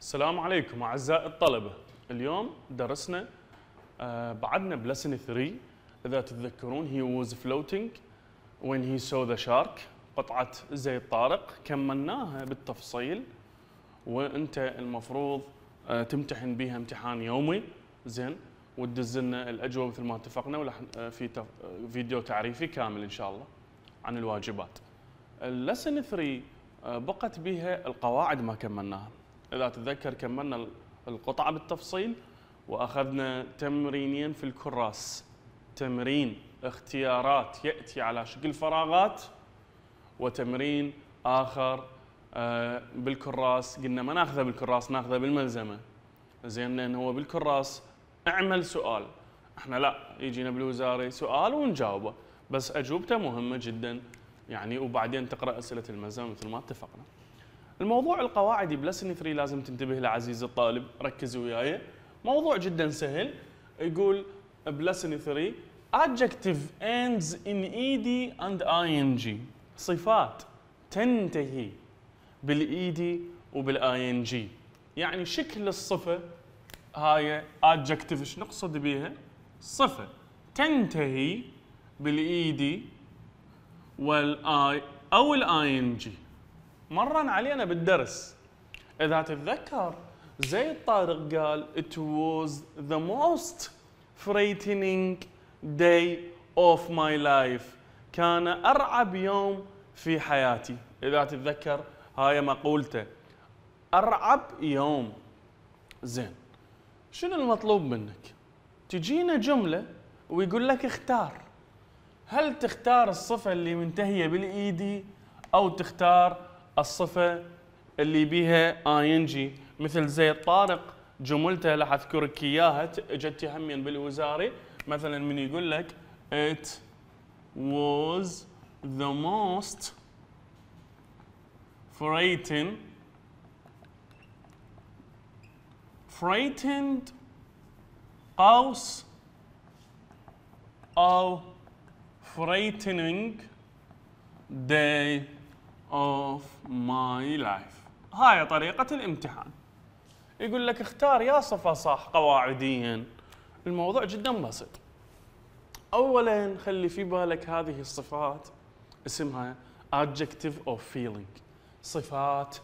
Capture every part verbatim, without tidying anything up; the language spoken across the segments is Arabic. السلام عليكم أعزائي الطلبة. اليوم درسنا آه بعدنا بلسن ثلاثة إذا تتذكرون he was floating when he saw the shark. قطعة زيد طارق كملناها بالتفصيل وأنت المفروض آه تمتحن بها امتحان يومي زين وتدز لنا الأجوبة مثل ما اتفقنا، ولح في تف... فيديو تعريفي كامل إن شاء الله عن الواجبات. اللسن ثلاثة آه بقت بها القواعد ما كملناها. إذا تتذكر كملنا القطعة بالتفصيل وأخذنا تمرينين في الكراس، تمرين اختيارات يأتي على شكل فراغات وتمرين آخر بالكراس. قلنا ما ناخذه بالكراس، ناخذه بالملزمة زين، لأن هو بالكراس اعمل سؤال، احنا لا، يجينا بالوزاري سؤال ونجاوبه، بس أجوبته مهمة جدا يعني، وبعدين تقرأ أسئلة الملزمة مثل ما اتفقنا. الموضوع القواعدي بلسن ثلاثة لازم تنتبه له عزيزي الطالب، ركز وياي. موضوع جدا سهل، يقول بلسن ثلاثة adjective ends in ed and ing. صفات تنتهي بالed وبالing، يعني شكل الصفة هاي adjective. ايش نقصد بيها؟ صفة تنتهي بالed والاي او الاing. مرن علينا بالدرس إذا تتذكر زيد طارق قال it was the most frightening day of my life. كان أرعب يوم في حياتي. إذا تتذكر هاي مقولته، أرعب يوم. زين شنو المطلوب منك؟ تجينا جملة ويقول لك اختار، هل تختار الصفة اللي منتهية بالإيدي أو تختار الصفة اللي بيها آينجي؟ مثل زيد طارق جملته راح اذكرك اياها، اجت هميا بالوزاري مثلا، من يقول لك it was the most frightened frightened قوس او frightening day of my life. هاي طريقة الامتحان، يقول لك اختار يا صفة صح قواعديا. الموضوع جدا بسيط. أولا خلي في بالك هذه الصفات اسمها adjective of feeling، صفات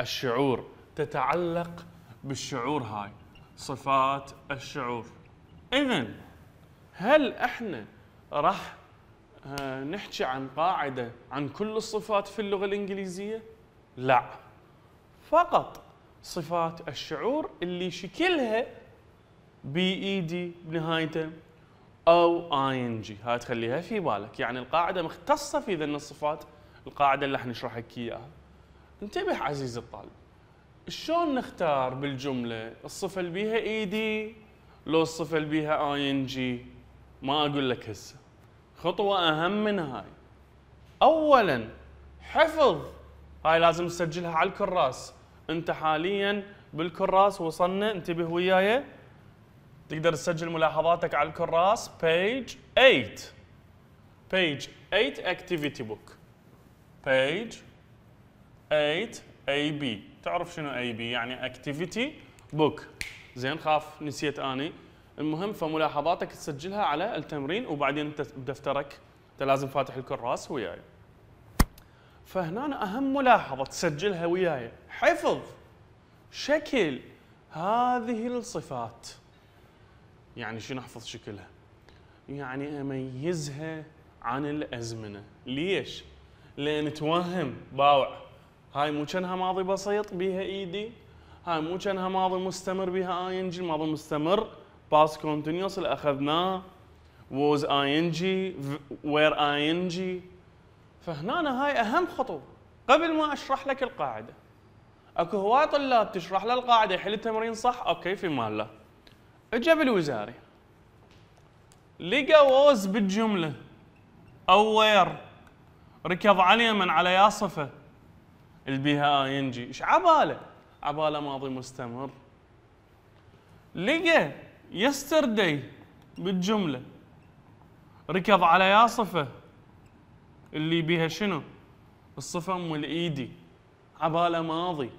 الشعور، تتعلق بالشعور. هاي صفات الشعور. إذن هل احنا راح نحكي عن قاعدة عن كل الصفات في اللغة الإنجليزية؟ لا، فقط صفات الشعور اللي شكلها بي إي دي بنهايته أو آي إن جي. هاي تخليها في بالك، يعني القاعدة مختصة في ذن الصفات، القاعدة اللي راح نشرح لك إياها. انتبه عزيزي الطالب، شلون نختار بالجملة الصفة اللي بيها إي دي لو الصفة اللي بيها آي إن جي؟ ما أقول لك هسه، خطوة أهم من هاي. أولاً حفظ، هاي لازم تسجلها على الكراس. أنت حالياً بالكراس وصلنا، انتبه وياي، تقدر تسجل ملاحظاتك على الكراس page ثمانية، page ثمانية activity book، page ثمانية إيه بي. تعرف شنو إيه بي؟ يعني activity book. زين خاف نسيت أني. المهم فملاحظاتك تسجلها على التمرين، وبعدين انت بدفترك انت لازم فاتح الكراس وياي. فهنا اهم ملاحظه تسجلها وياي، حفظ شكل هذه الصفات. يعني شنو احفظ شكلها؟ يعني اميزها عن الازمنه. ليش؟ لان توهم باوع، هاي مو كانها ماضي بسيط بيها ايدي، هاي مو كانها ماضي مستمر بيها اي ان جي. الماضي المستمر past continuous اللي أخذناه was آي إن جي were آي إن جي. فهنا هاي أهم خطوة قبل ما أشرح لك القاعدة. أكو هواي طلاب تشرح له القاعدة يحل التمرين صح، أوكي في ماله. إجا بالوزاري لقى was بالجملة أو were، ركض عليه من على يا صفة اللي بيها آي إن جي. إيش عباله؟ عباله ماضي مستمر. لقى yesterday بالجملة، ركض على يا صفة اللي بيها شنو؟ الصفة مال إيدي، عباله ماضي.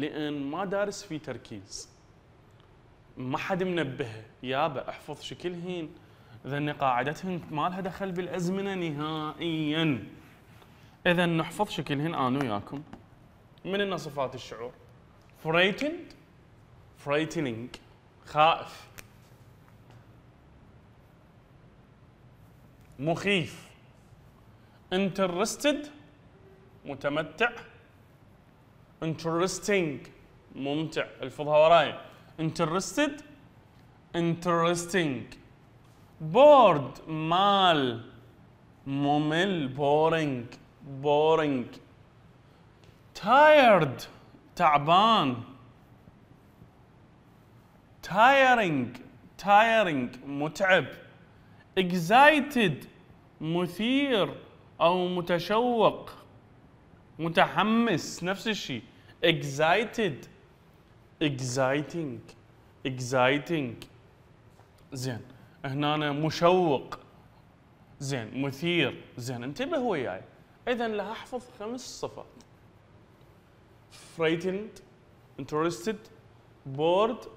لان ما دارس في تركيز، ما حد منبهه، يابا احفظ شكلهن، اذا قاعدتهن ما لها دخل بالازمنه نهائيا. اذا نحفظ شكلهن انا وياكم. من صفات الشعور؟ frightened، frightening، خائف، مخيف، interested، متمتع، interesting، ممتع. الفظها وراي، interested، interesting، bored، مال، ممل، boring، boring، tired، تعبان، tiring، tiring، متعب، excited، مثير أو متشوق، متحمس، نفس الشيء، excited، exciting، exciting. زين، هنا مشوق، زين، مثير، زين، انتبه وياي. إذا لا أحفظ خمس صفات: frightened، interested، bored،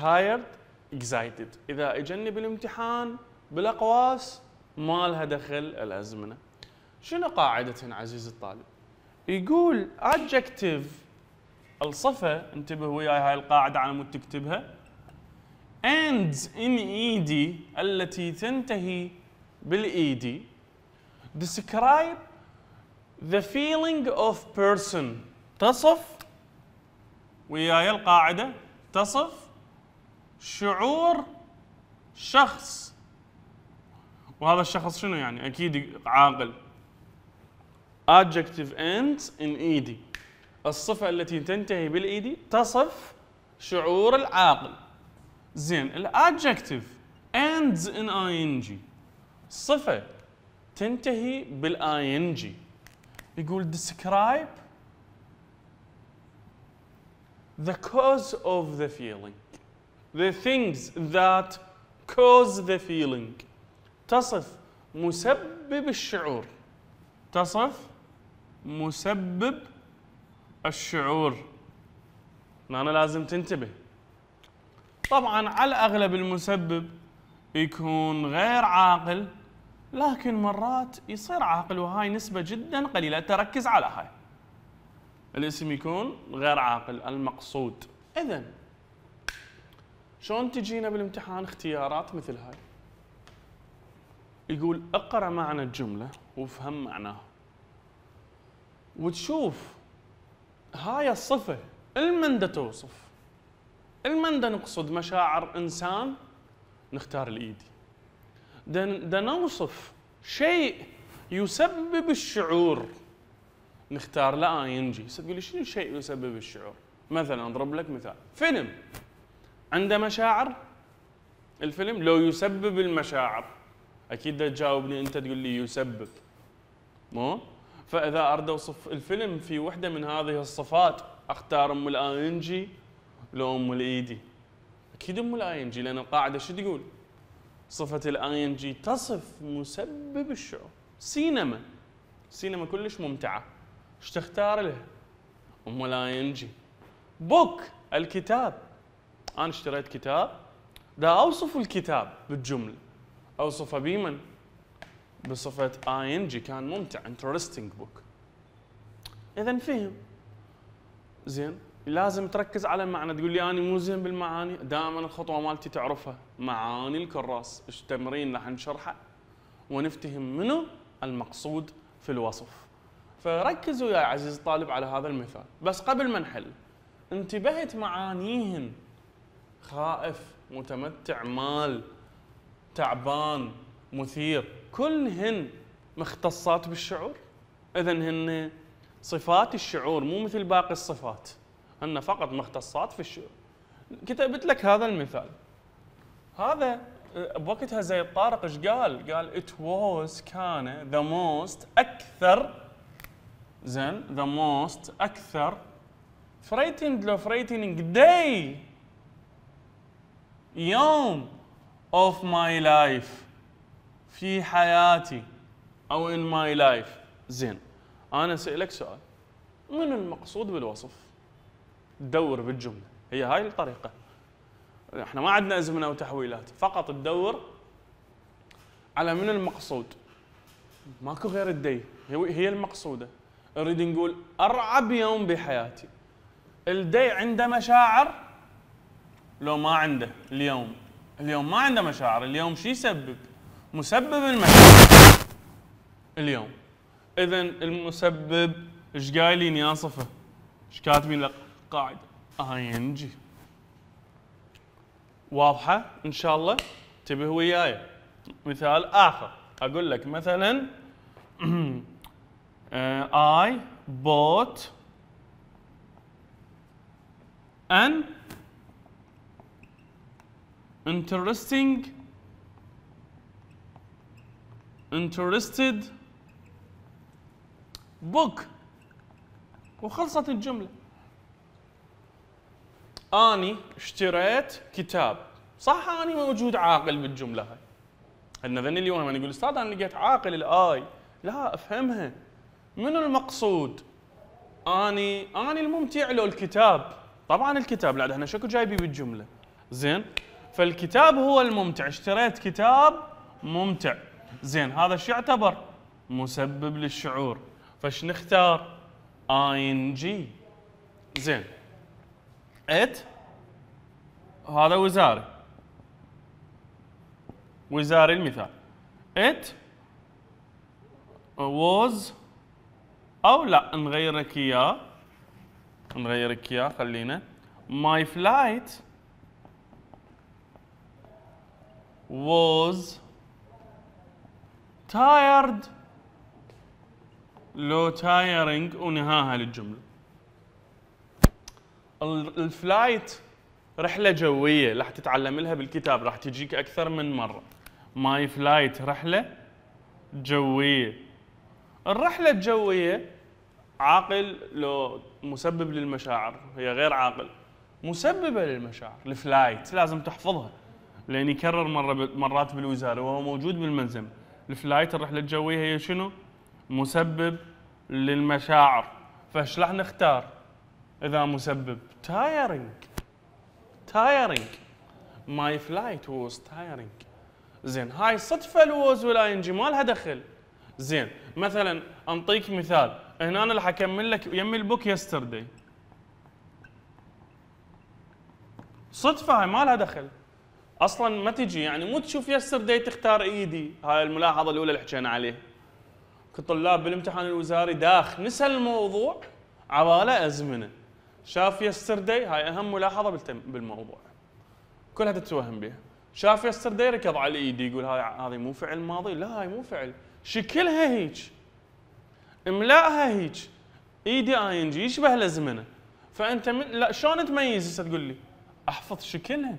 tired، excited. إذا إجني بالامتحان بالأقواس ما لها دخل الأزمنة. شنو قاعدة عزيزي الطالب؟ يقول adjective، الصفة، انتبه وياي هاي القاعدة على مود تكتبها، ends in ed، التي تنتهي بالed، describe the feeling of person، تصف وياي القاعدة، تصف شعور شخص، وهذا الشخص شنو يعني؟ أكيد عاقل. adjective ends in ed، الصفة التي تنتهي بالed، تصف شعور العاقل. زين، الadjective ends in ing، صفة تنتهي بالing، يقول describe the cause of the feeling، the things that cause the feeling، تصف مسبب الشعور، تصف مسبب الشعور. هنا لازم تنتبه، طبعا على الأغلب المسبب يكون غير عاقل، لكن مرات يصير عاقل، وهاي نسبة جدا قليلة، تركز على هاي، الاسم يكون غير عاقل المقصود. إذن شلون تجينا بالامتحان اختيارات مثل هاي؟ يقول اقرأ معنى الجملة وافهم معناها، وتشوف هاي الصفة المندى توصف، المندى نقصد مشاعر إنسان، نختار الإيدي، دا نوصف شيء يسبب الشعور، نختار لا آينجي. تقول لي شنو شيء يسبب الشعور؟ مثلا أضرب لك مثال، فيلم عنده مشاعر، الفيلم لو يسبب المشاعر، أكيد دا تجاوبني أنت تقول لي يسبب، مو؟ فإذا أرد أوصف الفيلم في وحدة من هذه الصفات، أختار أم الآينجي لو أم الإيدي، أكيد أم الآينجي، لأن القاعدة شو تقول؟ صفة الآينجي تصف مسبب الشعور. سينما، سينما كلش ممتعة، إيش تختار لها؟ أم الآينجي. بوك، الكتاب، أنا اشتريت كتاب، دا أوصف الكتاب بالجملة، أوصفه بمن؟ بصفة آينجي، كان ممتع، interesting book. إذا فهم. زين، لازم تركز على المعنى، تقول لي أنا مو زين بالمعاني، دائما الخطوة مالتي تعرفها، معاني الكراس، التمرين راح نشرحه ونفتهم منه المقصود في الوصف. فركزوا يا عزيزي الطالب على هذا المثال، بس قبل ما نحل انتبهت معانيهن، خائف، متمتع، مال، تعبان، مثير، كلهن مختصات بالشعور، إذا هن صفات الشعور مو مثل باقي الصفات، هن فقط مختصات في الشعور. كتبت لك هذا المثال، هذا بوقتها زيد طارق ايش قال؟ قال it was، كان، the most، أكثر، زين، the most، أكثر، frightened لو frightening day، يوم، of my life، في حياتي، أو in my life. زين، أنا سألك سؤال، من المقصود بالوصف؟ تدور بالجمله، هي هاي الطريقه. احنا ما عندنا ازمنه وتحويلات، فقط تدور على من المقصود. ماكو غير الدي، هي المقصوده. نريد نقول ارعب يوم بحياتي. الدي عنده مشاعر؟ لو ما عنده اليوم، اليوم ما عنده مشاعر، اليوم شو يسبب؟ مسبب المشاعر اليوم. اذا المسبب ايش قايلين يا صفه؟ ايش كاتبين لك قاعده؟ اي ان جي. واضحه ان شاء الله؟ انتبه وياي. مثال اخر اقول لك مثلا I bought an interesting interested book وخلصت الجملة. أني اشتريت كتاب، صح أني موجود عاقل بالجملة هاي. عندنا ذني اليوم لما يقول أستاذ أنا لقيت عاقل الآي، لا أفهمها. منو المقصود؟ أني أني الممتع له الكتاب، طبعا الكتاب لا احنا شكو جايبيه بالجملة. زين؟ فالكتاب هو الممتع، اشتريت كتاب ممتع. زين هذا شو يعتبر؟ مسبب للشعور، فش نختار؟ اي ان جي. زين ات هذا وزاري، وزاري المثال. ات ووز، او لا نغير لك اياه، نغير لك اياه خلينا ماي فلايت was tired لو tiring ونهاها للجملة. الفلايت رحلة جوية راح تتعلم لها بالكتاب، راح تجيك أكثر من مرة. ماي فلايت رحلة جوية، الرحلة الجوية عاقل لو مسبب للمشاعر، هي غير عاقل مسببة للمشاعر. الفلايت لازم تحفظها لأن يكرر مرة مرات بالوزارة وهو موجود بالملزم. الفلايت الرحلة الجوية هي شنو؟ مسبب للمشاعر، فايش راح نختار؟ إذا مسبب tiring tiring my flight was tiring. زين هاي صدفة الوز والاي ان جي ما لها دخل. زين مثلا أنطيك مثال هنا، أنا راح أكمل لك يمي البوك يسترداي، صدفة هاي ما لها دخل اصلا، ما تجي يعني مو تشوف يسترداي تختار ايدي. هاي الملاحظه الاولى اللي حكينا عليها، كطلاب بالامتحان الوزاري داخ نسى الموضوع عباله ازمنه، شاف يسترداي، هاي اهم ملاحظه بالموضوع كلها تتوهم بها. شاف يسترداي ركض على ايدي، يقول هاي هذه مو فعل ماضي، لا هاي مو فعل، شكلها هيك، املائها هيك، ايدي اي ان جي يشبه الازمنه. فانت من لا شلون تميز؟ هسه تقول لي احفظ شكلها،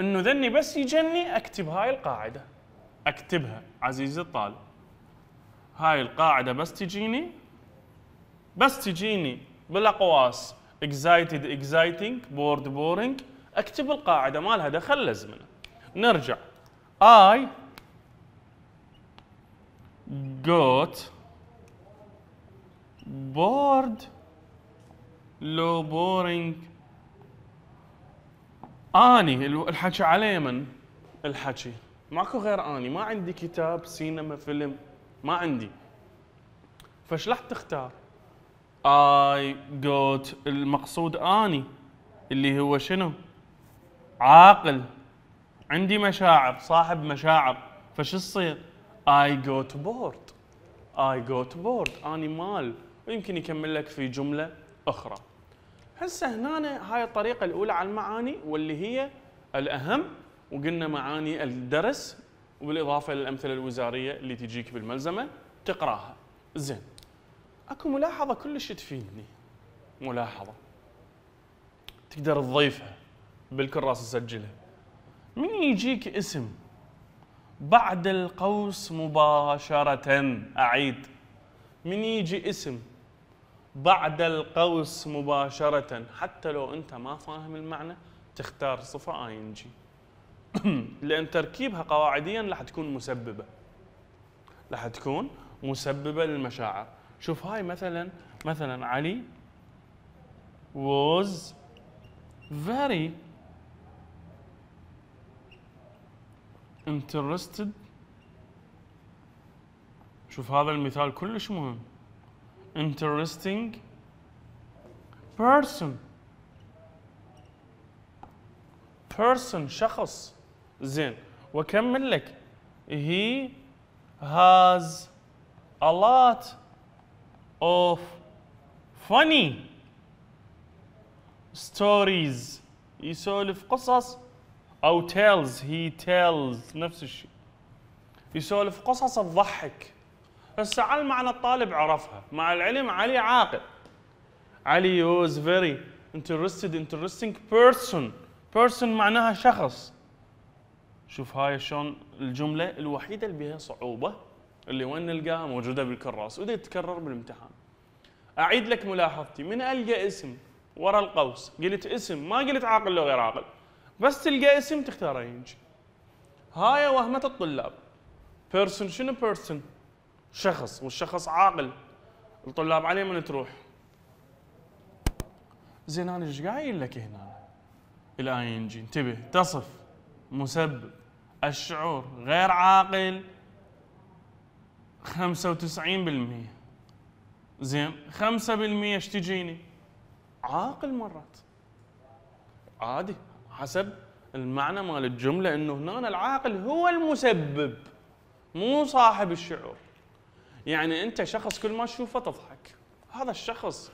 انه ذني بس يجني اكتب هاي القاعده، اكتبها عزيزي الطالب، هاي القاعده بس تجيني، بس تجيني بالاقواس اكزايتد اكزايتنج بورد بورنج، اكتب القاعده ما لها دخل لازمنا. نرجع I got bored لو بورنج. اني الحكي عليه من؟ الحكي ماكو غير اني، ما عندي كتاب، سينما، فيلم، ما عندي. فايش راح تختار؟ اي جوت المقصود اني اللي هو شنو؟ عاقل عندي مشاعر، صاحب مشاعر، فايش تصير؟ اي جوت بورد، اي جوت بورد اني مال. ويمكن يكمل لك في جمله اخرى. هسه هنا هاي الطريقة الأولى على المعاني واللي هي الأهم، وقلنا معاني الدرس وبالإضافة للأمثلة الوزارية اللي تجيك بالملزمة تقراها. زين اكو ملاحظة كلش تفيدني، ملاحظة تقدر تضيفها بالكراس تسجلها. من يجيك اسم بعد القوس مباشرة، أعيد، من يجي اسم بعد القوس مباشرة حتى لو أنت ما فاهم المعنى تختار صفة آي إن جي لأن تركيبها قواعدياً راح تكون مسببة، راح تكون مسببة للمشاعر. شوف هاي مثلاً، مثلاً علي was very interested. شوف هذا المثال كلش مهم. interesting person person شخص. زين واكمل لك he has a lot of funny stories. يسولف قصص او tells. he tells نفس الشيء. يسولف قصص تضحك. هسه على المعنى الطالب عرفها، مع العلم علي عاقل. علي was very interested interesting person. person معناها شخص. شوف هاي شلون الجملة الوحيدة اللي بها صعوبة اللي وين نلقاها؟ موجودة بالكراس وده يتكرر بالامتحان. أعيد لك ملاحظتي، من ألقى اسم ورا القوس قلت اسم، ما قلت عاقل لو غير عاقل، بس تلقى اسم تختار رينج. هاي وهمة الطلاب. person شنو person؟ شخص، والشخص عاقل. الطلاب عليه من تروح. زين انا ايش قايل لك هنا؟ الاي ان جي انتبه، تصف مسبب الشعور غير عاقل خمسة وتسعين بالمئة. زين خمسة بالمئة ايش تجيني؟ عاقل مرات. عادي حسب المعنى مال الجملة، انه هنا العاقل هو المسبب مو صاحب الشعور. يعني انت شخص كل ما تشوفه تضحك، هذا الشخص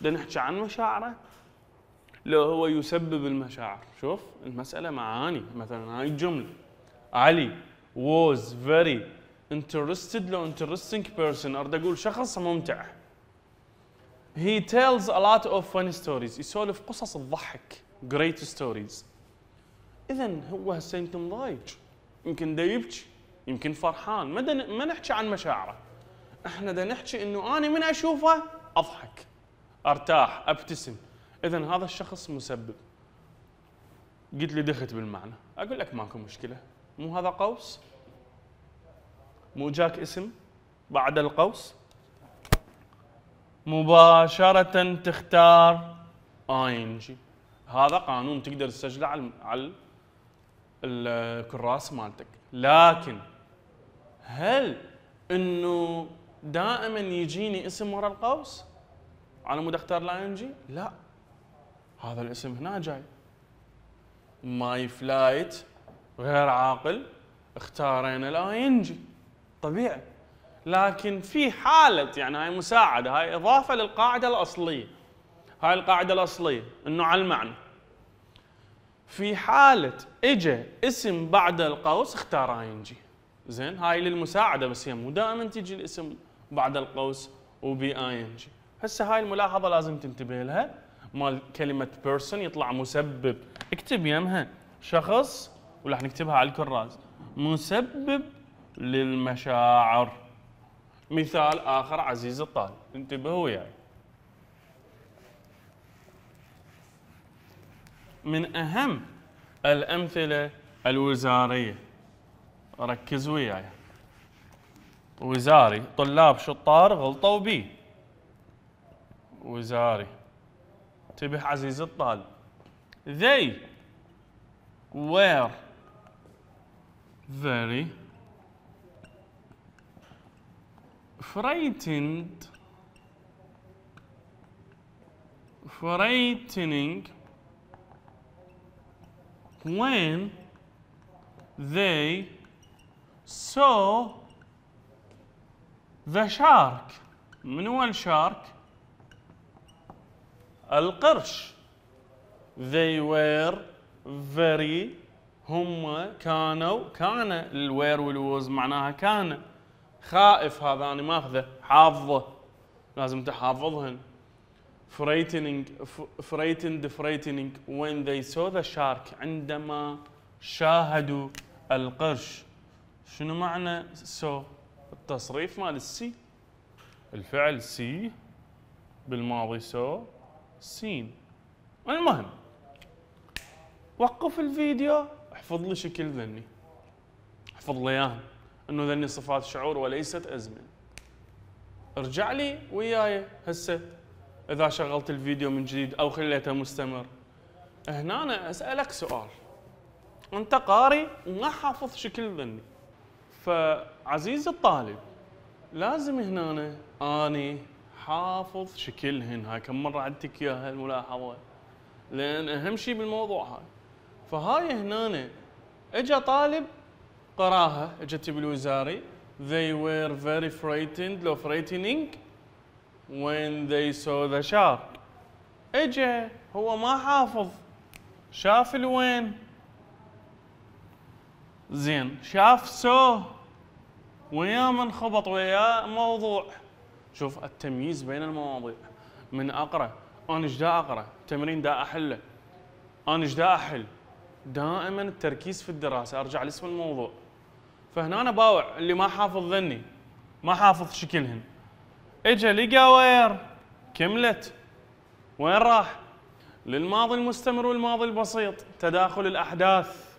بدنا نحكي عن مشاعره لو هو يسبب المشاعر. شوف المساله معاني، مثلا هاي الجمله علي was very interested لو interesting person اريد اقول شخص ممتع. he tells a lot of funny stories يسولف قصص تضحك great stories. اذا هو هسه يمكن ضايج، يمكن دا يبكي، يمكن فرحان، ما ما نحكي عن مشاعره. احنا دا نحكي انه انا من اشوفه اضحك، ارتاح، ابتسم. اذا هذا الشخص مسبب. قلت لي دخلت بالمعنى، اقول لك ماكو مشكله، مو هذا قوس؟ مو جاك اسم بعد القوس؟ مباشره تختار آي إن جي. هذا قانون تقدر تسجله على على الكراس مالتك. لكن هل انه دائما يجيني اسم ورا القوس على مود اختار الاي ان جي؟ لا، هذا الاسم هنا جاي. ماي فلايت غير عاقل، اختارينا الاي ان جي طبيعي. لكن في حاله، يعني هاي مساعده، هاي اضافه للقاعده الاصليه. هاي القاعده الاصليه انه على المعنى. في حالة اجى اسم بعد القوس اختار اي ان جي. زين هاي للمساعدة، بس هي مو دائما تجي الاسم بعد القوس وبي اي ان جي. هسه هاي الملاحظة لازم تنتبه لها، مال كلمة person يطلع مسبب، اكتب يمها شخص وراح نكتبها على الكراز، مسبب للمشاعر. مثال آخر عزيز الطالب، انتبه وياي. يعني. من أهم الأمثلة الوزارية، ركز وياي. وزاري طلاب شطار غلطوا بي. وزاري انتبه عزيز الطالب. They were very frightened frightening when they saw the shark. من هو الشارك؟ القرش. they were very هم كانوا، كان الوير والوز معناها كان خائف. هذا أنا ماخذه حافظه، لازم تحافظهن. frightening frightened frightening when they saw the shark عندما شاهدوا القرش. شنو معنى so؟ التصريف مال السي، الفعل سي بالماضي so سين. المهم وقف الفيديو، احفظ لي شكل ذني، احفظ لي اياهم انه ذني صفات شعور وليست ازمنه. ارجع لي وياي هسه اذا شغلت الفيديو من جديد او خليته مستمر. هنا أنا اسالك سؤال، انت قاري وما حافظ شكل ظني، فعزيز الطالب لازم هنا اني حافظ شكلهن. هاي كم مره عدتك اياها الملاحظه، لان اهم شيء بالموضوع هاي. فهاي هنا اجى طالب قراها، اجت بالوزاري they were very frightened or frightening when they saw the shark. اجى هو ما حافظ، شاف الوين زين، شاف سو ويا من خبط ويا موضوع. شوف التمييز بين المواضيع، من اقرا انا ايش دا اقرا، تمرين دا احله انا ايش دا احل. دائما التركيز في الدراسه، ارجع لاسم الموضوع. فهنا انا باوع اللي ما حافظ ذني، ما حافظ شكلهن، اجى لقى وير كملت، وين راح؟ للماضي المستمر والماضي البسيط، تداخل الاحداث،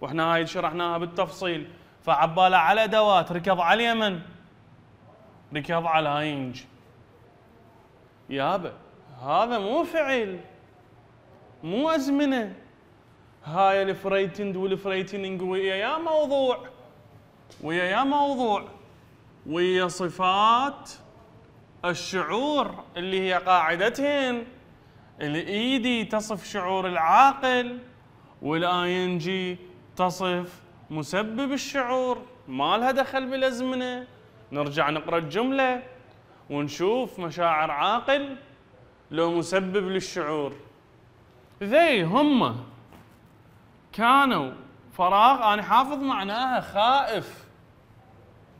واحنا هاي شرحناها بالتفصيل. فعباله على ادوات، ركض على اليمن، ركض على ينج. يابا هذا مو فعل، مو ازمنه. هاي الفريتند والفريتنينج ويا يا موضوع ويا يا موضوع ويا صفات الشعور اللي هي قاعدتهن. الايدي تصف شعور العاقل، والاي ان جي تصف مسبب الشعور، ما لها دخل بالازمنه. نرجع نقرا الجمله ونشوف مشاعر عاقل لو مسبب للشعور. ذي هم كانوا فراغ، انا حافظ معناها خائف،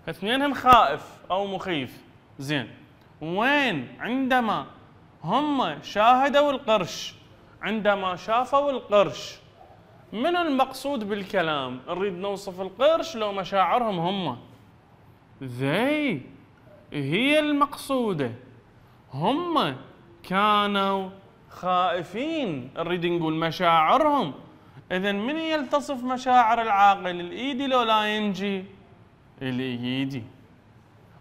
اثنينهم خائف او مخيف. زين وين؟ عندما هم شاهدوا القرش، عندما شافوا القرش. من المقصود بالكلام؟ نريد نوصف القرش لو مشاعرهم هم. they هي المقصودة، هم كانوا خائفين، نريد نقول مشاعرهم. إذن من يلتصف مشاعر العاقل؟ الإيدي لو لا ينجي؟ الإيدي.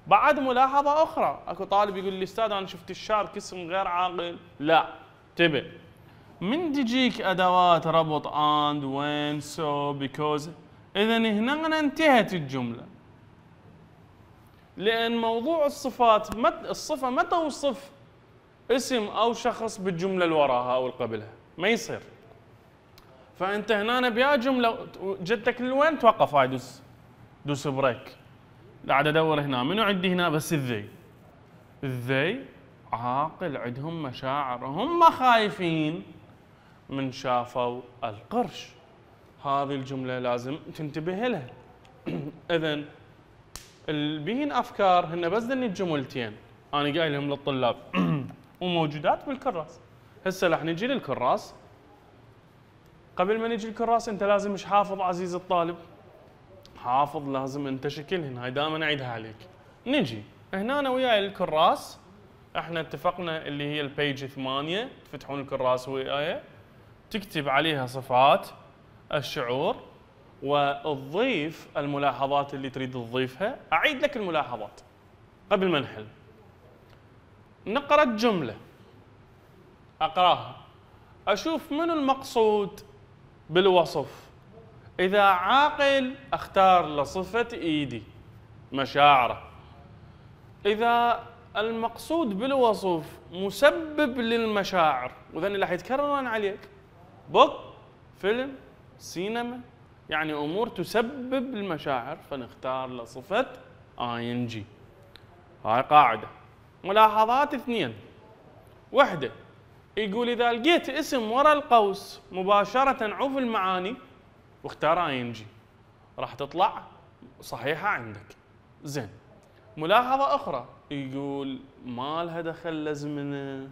بعد ملاحظة أخرى، أكو طالب يقول لي أستاذ أنا شفت الشارك اسم غير عاقل. لا تبع، من تجيك أدوات ربط and when so because. إذن هنا انتهت الجملة، لأن موضوع الصفات مت الصفة ما توصف اسم أو شخص بالجملة اللي وراها أو اللي قبلها، ما يصير. فأنت هنا بيا جملة جتك لوين توقف، هاي دوس دوس بريك. قاعد ادور هنا منو عندي هنا، بس الذي الذي عاقل عندهم مشاعر، هم خايفين من شافوا القرش. هذه الجمله لازم تنتبه لها. اذا البين افكار هن بس ذني الجملتين انا قايلهم للطلاب وموجودات بالكراس. هسه راح نجي للكراس. قبل ما نجي للكراس انت لازم مش حافظ عزيز الطالب، حافظ لازم انت شكلهن، هاي دائما اعيدها عليك. نجي هنا انا وياي الكراس، احنا اتفقنا اللي هي البيج ثمانية، تفتحون الكراس وياي تكتب عليها صفات الشعور وتضيف الملاحظات اللي تريد تضيفها. اعيد لك الملاحظات قبل ما نحل. نقرا الجمله، اقراها، اشوف منو المقصود بالوصف. إذا عاقل أختار لصفة إيدي مشاعره. إذا المقصود بالوصف مسبب للمشاعر، وذن اللي راح يتكررون عليك بوك، فيلم، سينما، يعني أمور تسبب المشاعر، فنختار لصفة آي إن جي. هاي قاعدة. ملاحظات اثنين، واحدة يقول إذا لقيت اسم وراء القوس مباشرة عوف المعاني واختار اي ان جي، راح تطلع صحيحه عندك. زين ملاحظه اخرى، يقول ما لها دخل لازمنا،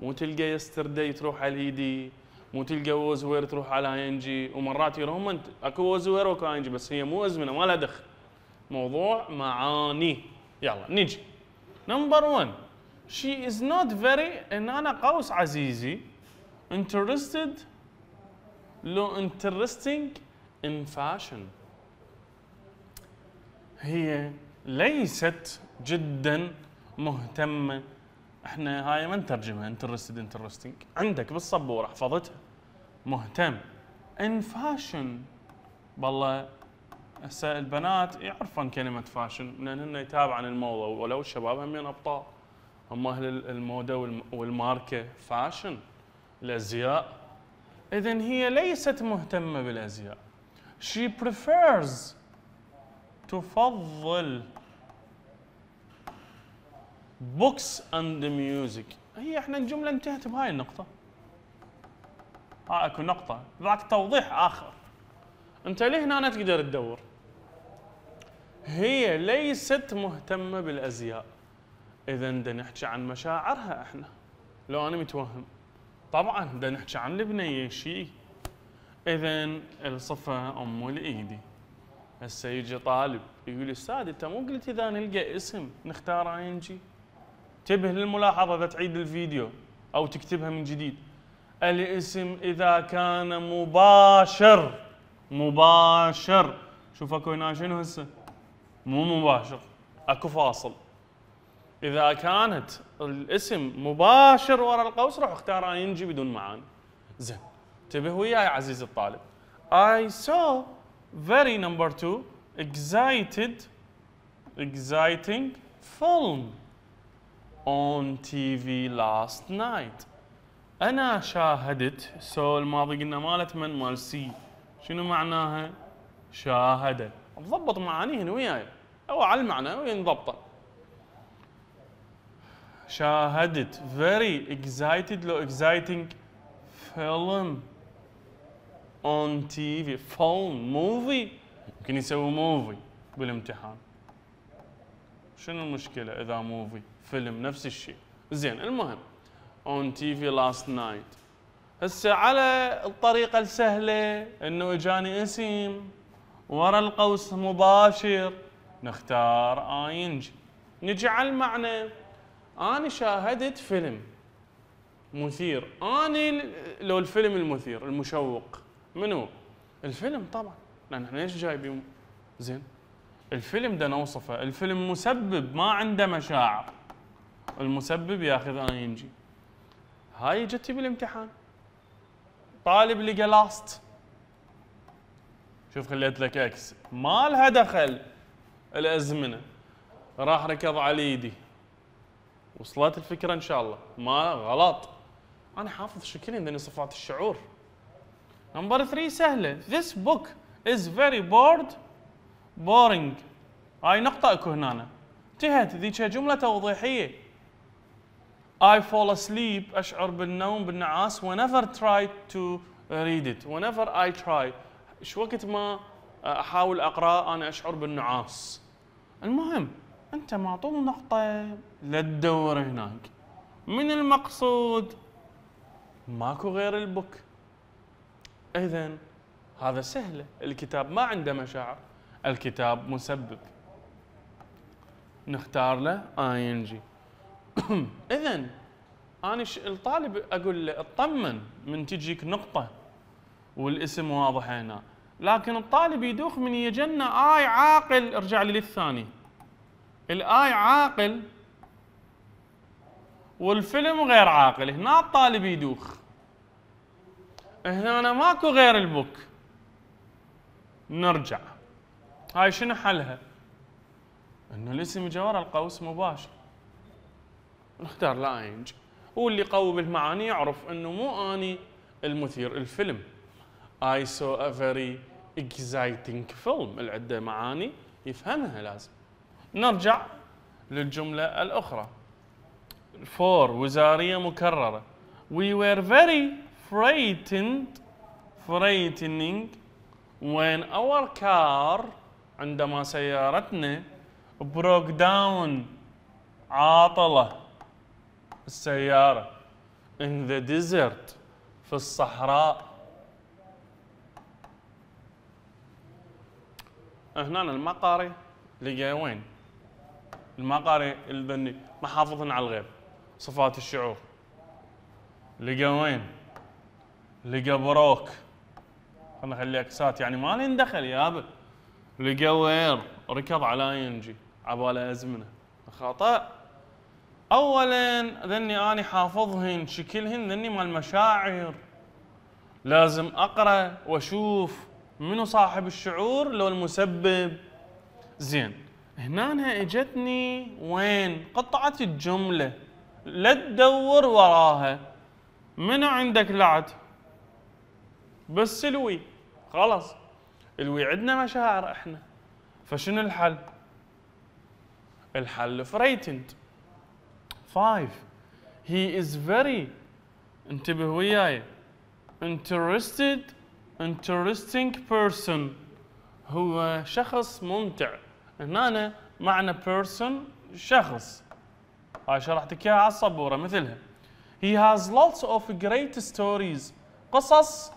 مو تلقى يستردي تروح على الايدي، مو تلقى وزوير تروح على اي ان جي، ومرات يرهم اكو وزوير واكو اي ان جي، بس هي مو ازمنه ما لها دخل، موضوع معاني. يلا نجي نمبر واحد. شي از نوت فيري، ان انا قوس عزيزي انترستد لو interesting in fashion، هي ليست جدا مهتمة احنا هاي ما نترجمها انترستد انترستنج، عندك بالسبوره حفظتها، مهتم. ان فاشن، بالله هسه البنات يعرفون كلمه فاشن لان هن يتابعن الموضه، ولو الشباب همين ابطال، هم اهل الموضه والماركه، فاشن الازياء. اذا هي ليست مهتمه بالازياء. She prefers، تفضل، books and music. هي احنا الجمله انتهت بهاي النقطه. ها اكو نقطه، ذاك توضيح اخر. انت لهنا أنا تقدر تدور. هي ليست مهتمه بالازياء. اذا دا نحكي عن مشاعرها احنا. لو انا متوهم. طبعا دا نحكي عن البنيه شيء. اذا الصفه ام الايدي. هسه يجي طالب يقول استاذ انت مو قلت اذا نلقى اسم نختار اي ان جي؟ انتبه للملاحظه، اذا تعيد الفيديو او تكتبها من جديد. الاسم اذا كان مباشر، مباشر، شوف اكو هنا شنو هسه؟ مو مباشر، اكو فاصل. اذا كانت الاسم مباشر ورا القوس روح اختار اي ان جي بدون معاني. زين، انتبه وياي عزيزي الطالب. I saw very number two excited exciting film on تي في last night. أنا شاهدت، سو الماضي قلنا مالت من؟ مال سي. شنو معناها؟ شاهدت. نضبط معانيهن وياي أو على المعنى ونضبطه. شاهدت very excited لو exciting film on تي في، فيلم موفي، يمكن يسوي موفي بالامتحان. شنو المشكلة إذا موفي فيلم نفس الشيء؟ زين المهم on تي في last night. هسه على الطريقة السهلة إنه إجاني اسم ورا القوس مباشر نختار آي إن جي. نجي على المعنى، أنا شاهدت فيلم مثير. أنا لو الفيلم المثير المشوق منو؟ الفيلم طبعا، لان احنا ليش جايبين؟ زين الفيلم ده نوصفه، الفيلم مسبب ما عنده مشاعر، المسبب ياخذ اي ان جي. هاي جتي بالامتحان، طالب لقى لاست، شوف خليت لك اكس، ما لها دخل الازمنه، راح ركض على ايدي. وصلت الفكره ان شاء الله؟ ما غلط، انا حافظ شكلي من صفات الشعور. نمبر ثلاثة سهلة. This book is very bored boring. هاي نقطة اكو هنا. انتهت ذيك جملة توضيحية. I fall asleep، اشعر بالنوم بالنعاس، whenever try to read it. whenever I try، شو وقت ما احاول اقراه انا اشعر بالنعاس. المهم انت معطول نقطة، لا تدور هناك. من المقصود ماكو غير البوك. إذا هذا سهلة، الكتاب ما عنده مشاعر، الكتاب مسبب نختار له آي إن جي. إذا أنا الطالب أقول له اطمن من تجيك نقطة والاسم واضح هنا، لكن الطالب يدوخ من يجنة آي عاقل. ارجع لي للثاني، الآي عاقل والفيلم غير عاقل، هنا الطالب يدوخ. هنا أنا ماكو غير البوك. نرجع. هاي شنو حلها؟ انه الاسم يجي ورا القوس مباشر. نختار لا اي ان جي. واللي قوي بالمعاني يعرف انه مو اني المثير الفيلم. I saw a very exciting film. العده معاني يفهمها لازم. نرجع للجمله الاخرى. فور وزاريه مكرره. We were very frightened frightening when our car، عندما سيارتنا broke down، عاطلة السيارة، in the desert، في الصحراء. هنا المقاري لقى وين؟ المقاري البني محافظن على الغيب، صفات الشعور، لقى وين؟ لقى بروك. خلنا نخلي اكسات يعني ما لين دخل يابا. لقى وير، ركض على اي ان جي، عباله ازمنه. خطا. اولا ذني اني حافظهن شكلهن ذني مال مشاعر، لازم اقرا واشوف منو صاحب الشعور لو المسبب. زين هنا اجتني وين قطعت الجمله، لا تدور وراها، منو عندك لعد بس الوي، خلاص الوي عندنا مشاعر احنا، فشنو الحل؟ الحل فريتند five. He is very انتبه وياي interested interesting person. هو شخص ممتع. هنا معنى person شخص. هاي شرحتك اياها على السبوره مثلها. He has lots of great stories. قصص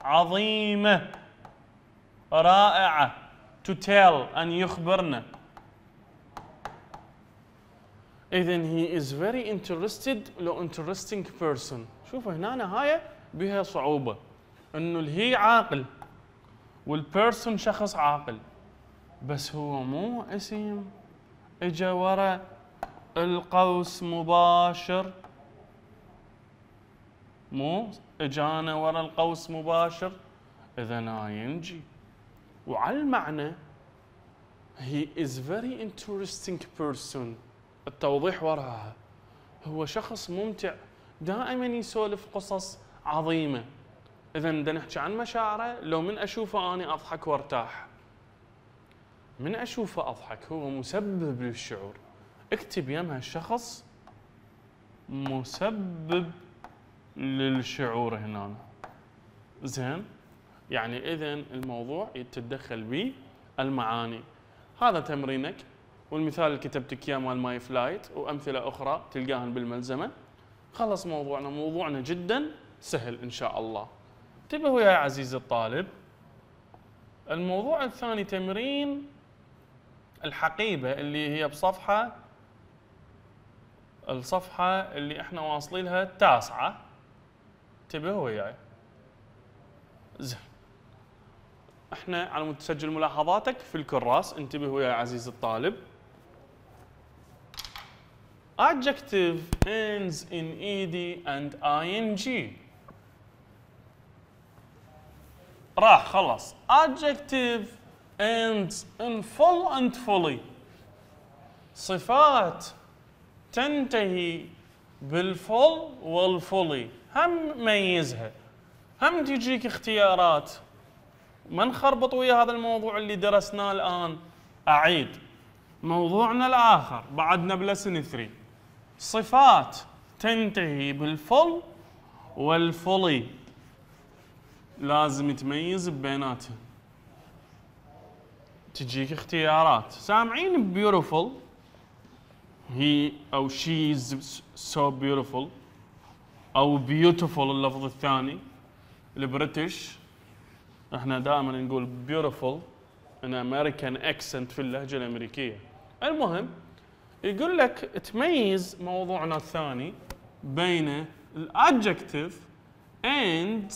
عظيمه رائعه to tell ان يخبرنا. إذن he is very interested لو interesting person. شوفوا هنا هاي بها صعوبة، إنه اللي هي عاقل والperson شخص عاقل، بس هو مو اسم، إجا ورا القوس مباشر، مو إجانا ورا القوس مباشر، إذن آينجي. وعلى المعنى he is very interesting person. التوضيح وراها هو شخص ممتع دائما يسولف قصص عظيمه. اذا بدنا نحكي عن مشاعره لو من اشوفه اني اضحك وارتاح. من اشوفه اضحك هو مسبب للشعور. اكتب يمها الشخص مسبب للشعور هنا. زين؟ يعني اذا الموضوع يتدخل به المعاني. هذا تمرينك. والمثال اللي كتبتك اياه مال ماي فلايت وامثله اخرى تلقاهن بالملزمه. خلص موضوعنا، موضوعنا جدا سهل ان شاء الله. انتبهوا يا عزيزي الطالب. الموضوع الثاني تمرين الحقيبه اللي هي بصفحه الصفحه اللي احنا واصلين لها التاسعه. انتبهوا وياي. زين. احنا على مود تسجل ملاحظاتك في الكراس. انتبه ويا عزيزي الطالب. Adjective ends in ed and ing. راح خلاص. Adjective ends in full and fully. صفات تنتهي بالفول والفولي. هم ميزها. هم تجيك اختيارات. ما نخربط ويا هذا الموضوع اللي درسناه الآن. أعيد موضوعنا الآخر بعدنا بلسن ثري. صفات تنتهي بالفل والفولي لازم تميز ببيناتها. تجيك اختيارات. سامعين beautiful هي أو she is so beautiful أو beautiful اللفظ الثاني البريتش. احنا دائما نقول beautiful in American accent في اللهجة الأمريكية. المهم يقول لك تميز موضوعنا الثاني بين ال adjective and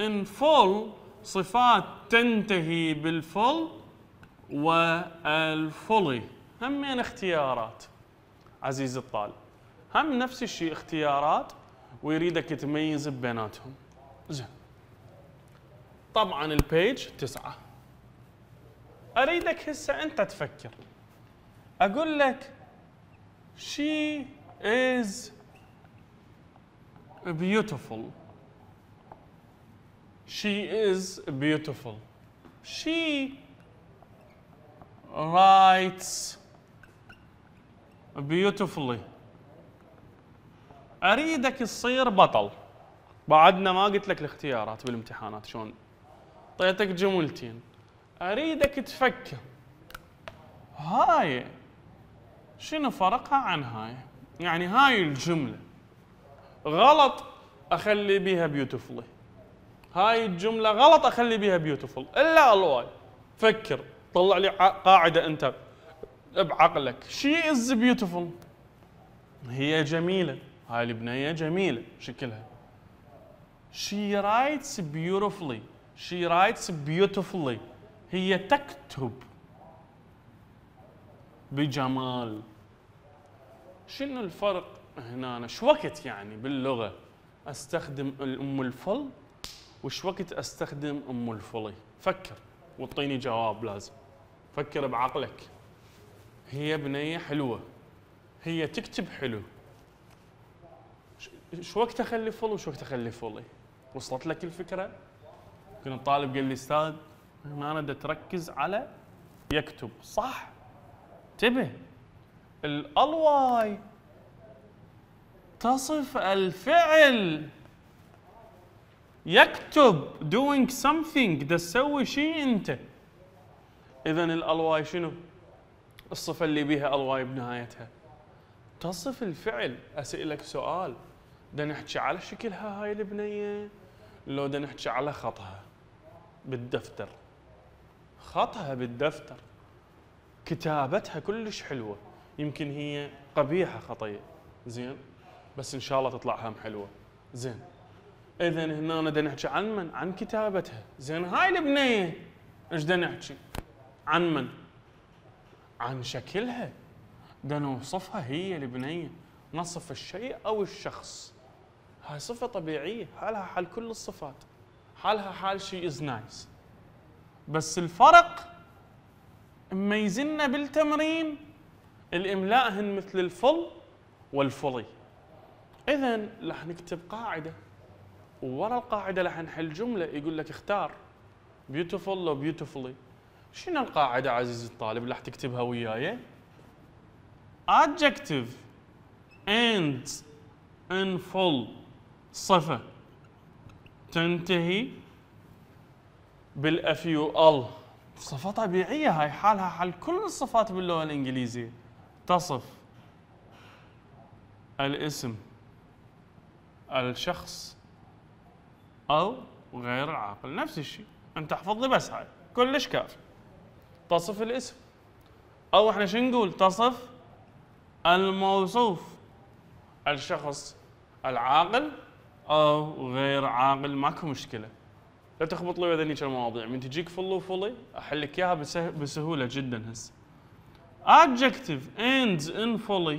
in full صفات تنتهي بالفل والفولي. همين اختيارات عزيزي الطالب. هم نفس الشيء اختيارات ويريدك تميز بيناتهم. زين. طبعا البيج تسعة. اريدك هسه انت تفكر. اقول لك she is beautiful. she is beautiful. she writes beautifully. اريدك تصير بطل. بعدنا ما قلت لك الاختيارات بالامتحانات شلون. اعطيتك جملتين. اريدك تفكر هاي شنو فرقها عن هاي؟ يعني هاي الجمله غلط اخلي بيها بيوتيفول. هاي الجمله غلط اخلي بيها بيوتيفول. الا الواي. فكر، طلع لي قاعده انت بعقلك. شي از بيوتيفول. هي جميله، هاي البنيه جميله شكلها. شي رايتس بيوتيفولي. She writes beautifully. هي تكتب بجمال. شنو الفرق هنا؟ أنا شو وقت يعني باللغة استخدم ام الفل وش وقت استخدم ام الفلي؟ فكر واعطيني جواب، لازم فكر بعقلك. هي بنيه حلوه، هي تكتب حلو، شو وقت اخلي فل وشو وقت اخلي فلي؟ وصلت لك الفكره؟ كنا الطالب قال لي استاذ هنا انا بدي تركز على يكتب، صح؟ انتبه، الالواي تصف الفعل يكتب doing something، دا تسوي شيء انت. اذا الالواي شنو؟ الصفه اللي بيها الواي بنهايتها تصف الفعل. اسالك سؤال، دا نحكي على شكلها هاي البنيه لو دا نحكي على خطها بالدفتر؟ خطها بالدفتر، كتابتها كلش حلوه، يمكن هي قبيحه خطيه زين بس ان شاء الله تطلع هم حلوه زين. اذا هنا بدنا نحكي عن من؟ عن كتابتها. زين هاي البنيه ايش بدنا نحكي؟ عن من؟ عن شكلها، بدنا نوصفها هي البنيه، نصف الشيء او الشخص. هاي صفه طبيعيه، حالها حال كل الصفات، حالها حال شيء از نايس. بس الفرق مميزنا بالتمرين الاملاء هن مثل الفل والفلي. إذن راح نكتب قاعدة، وورا القاعدة راح نحل جملة. يقول لك اختار beautiful لو beautifully. شنو القاعدة عزيزي الطالب اللي راح تكتبها وياي؟ adjective and in full صفة تنتهي بالأف يو ال، صفة طبيعية هاي حالها حال كل الصفات باللغة الإنجليزية، تصف الاسم الشخص أو غير العاقل. نفس الشيء، أنت احفظ لي بس هاي كلش كافي. تصف الاسم، أو احنا شو نقول؟ تصف الموصوف الشخص العاقل أو غير عاقل، ماكو مشكلة. لا تخبط لي هذني المواضيع، من تجيك فل وفلي أحلك إياها بسهولة جدا هسه. adjective ends in fully،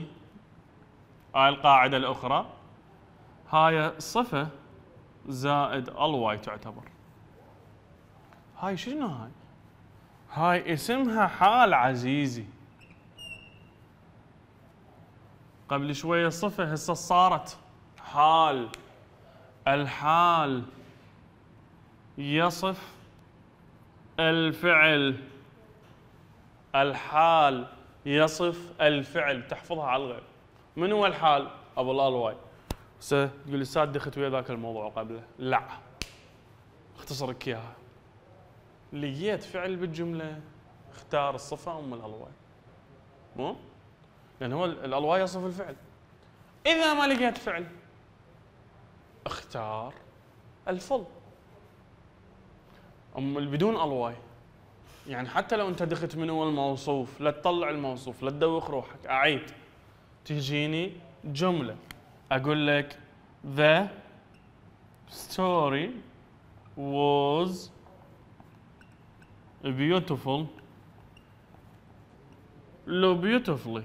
هاي القاعدة الأخرى، هاي صفة زائد الواي تعتبر. هاي شنو هاي؟ هاي اسمها حال عزيزي، قبل شوية صفة هسه صارت حال. الحال يصف الفعل، الحال يصف الفعل، تحفظها على الغير. من هو الحال؟ ابو الالواي. هسه تقول لي ساد دخلت ويا ذاك الموضوع قبله، لا اختصر لك اياها. لقيت فعل بالجمله اختار الصفه ام الالواي، مو؟ لان هو الالواي يصف الفعل. اذا ما لقيت فعل اختار الفل ام بدون الواي. يعني حتى لو انت دخلت من هو الموصوف، لا تطلع الموصوف، لا تدوخ روحك. اعيد، تجيني جمله اقول لك the story was beautiful لو beautifully.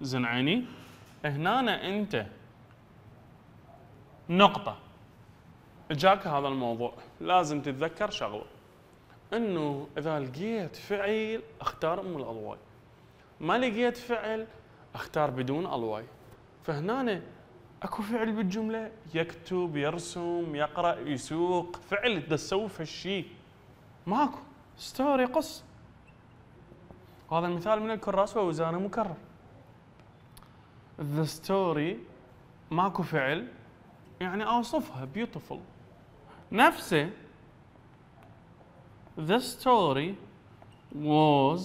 زين عيني هنا انت نقطه، اجاك هذا الموضوع. لازم تتذكر شغله، انه اذا لقيت فعل اختار ام الالواي، ما لقيت فعل اختار بدون الواي. فهنا اكو فعل بالجمله، يكتب، يرسم، يقرا، يسوق، فعل تسوي في هالشيء. ماكو ستوري قص. هذا المثال من الكراس ووزانه مكرر. ذا ستوري ماكو فعل، يعني اوصفها beautiful. نفسه the story was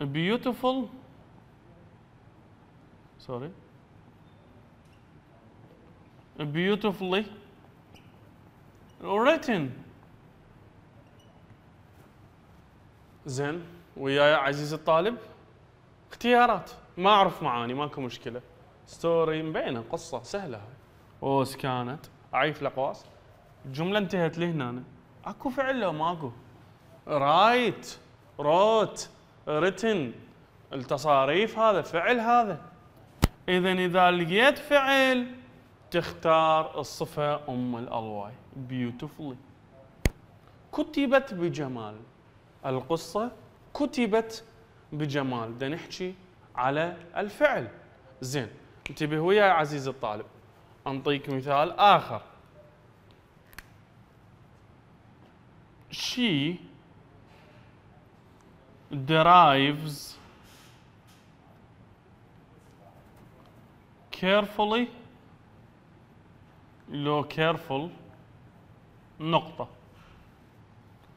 beautiful sorry beautifully written. زين وياي عزيزي الطالب اختيارات، ما اعرف معاني ماكو مشكله. ستوري مبينه قصه سهله هاي، اوس كانت، اعيف الاقواس، الجمله انتهت لهنا. اكو فعل لو ماكو؟ رايت، روت، ريتن. التصاريف هذا فعل هذا. إذا إذا لقيت فعل تختار الصفة أم الألواي. beautifully. كتبت بجمال. القصة كتبت بجمال. بدنا نحكي على الفعل. زين انتبه وياي عزيزي الطالب. أنطيك مثال آخر. She derives carefully لو careful نقطة.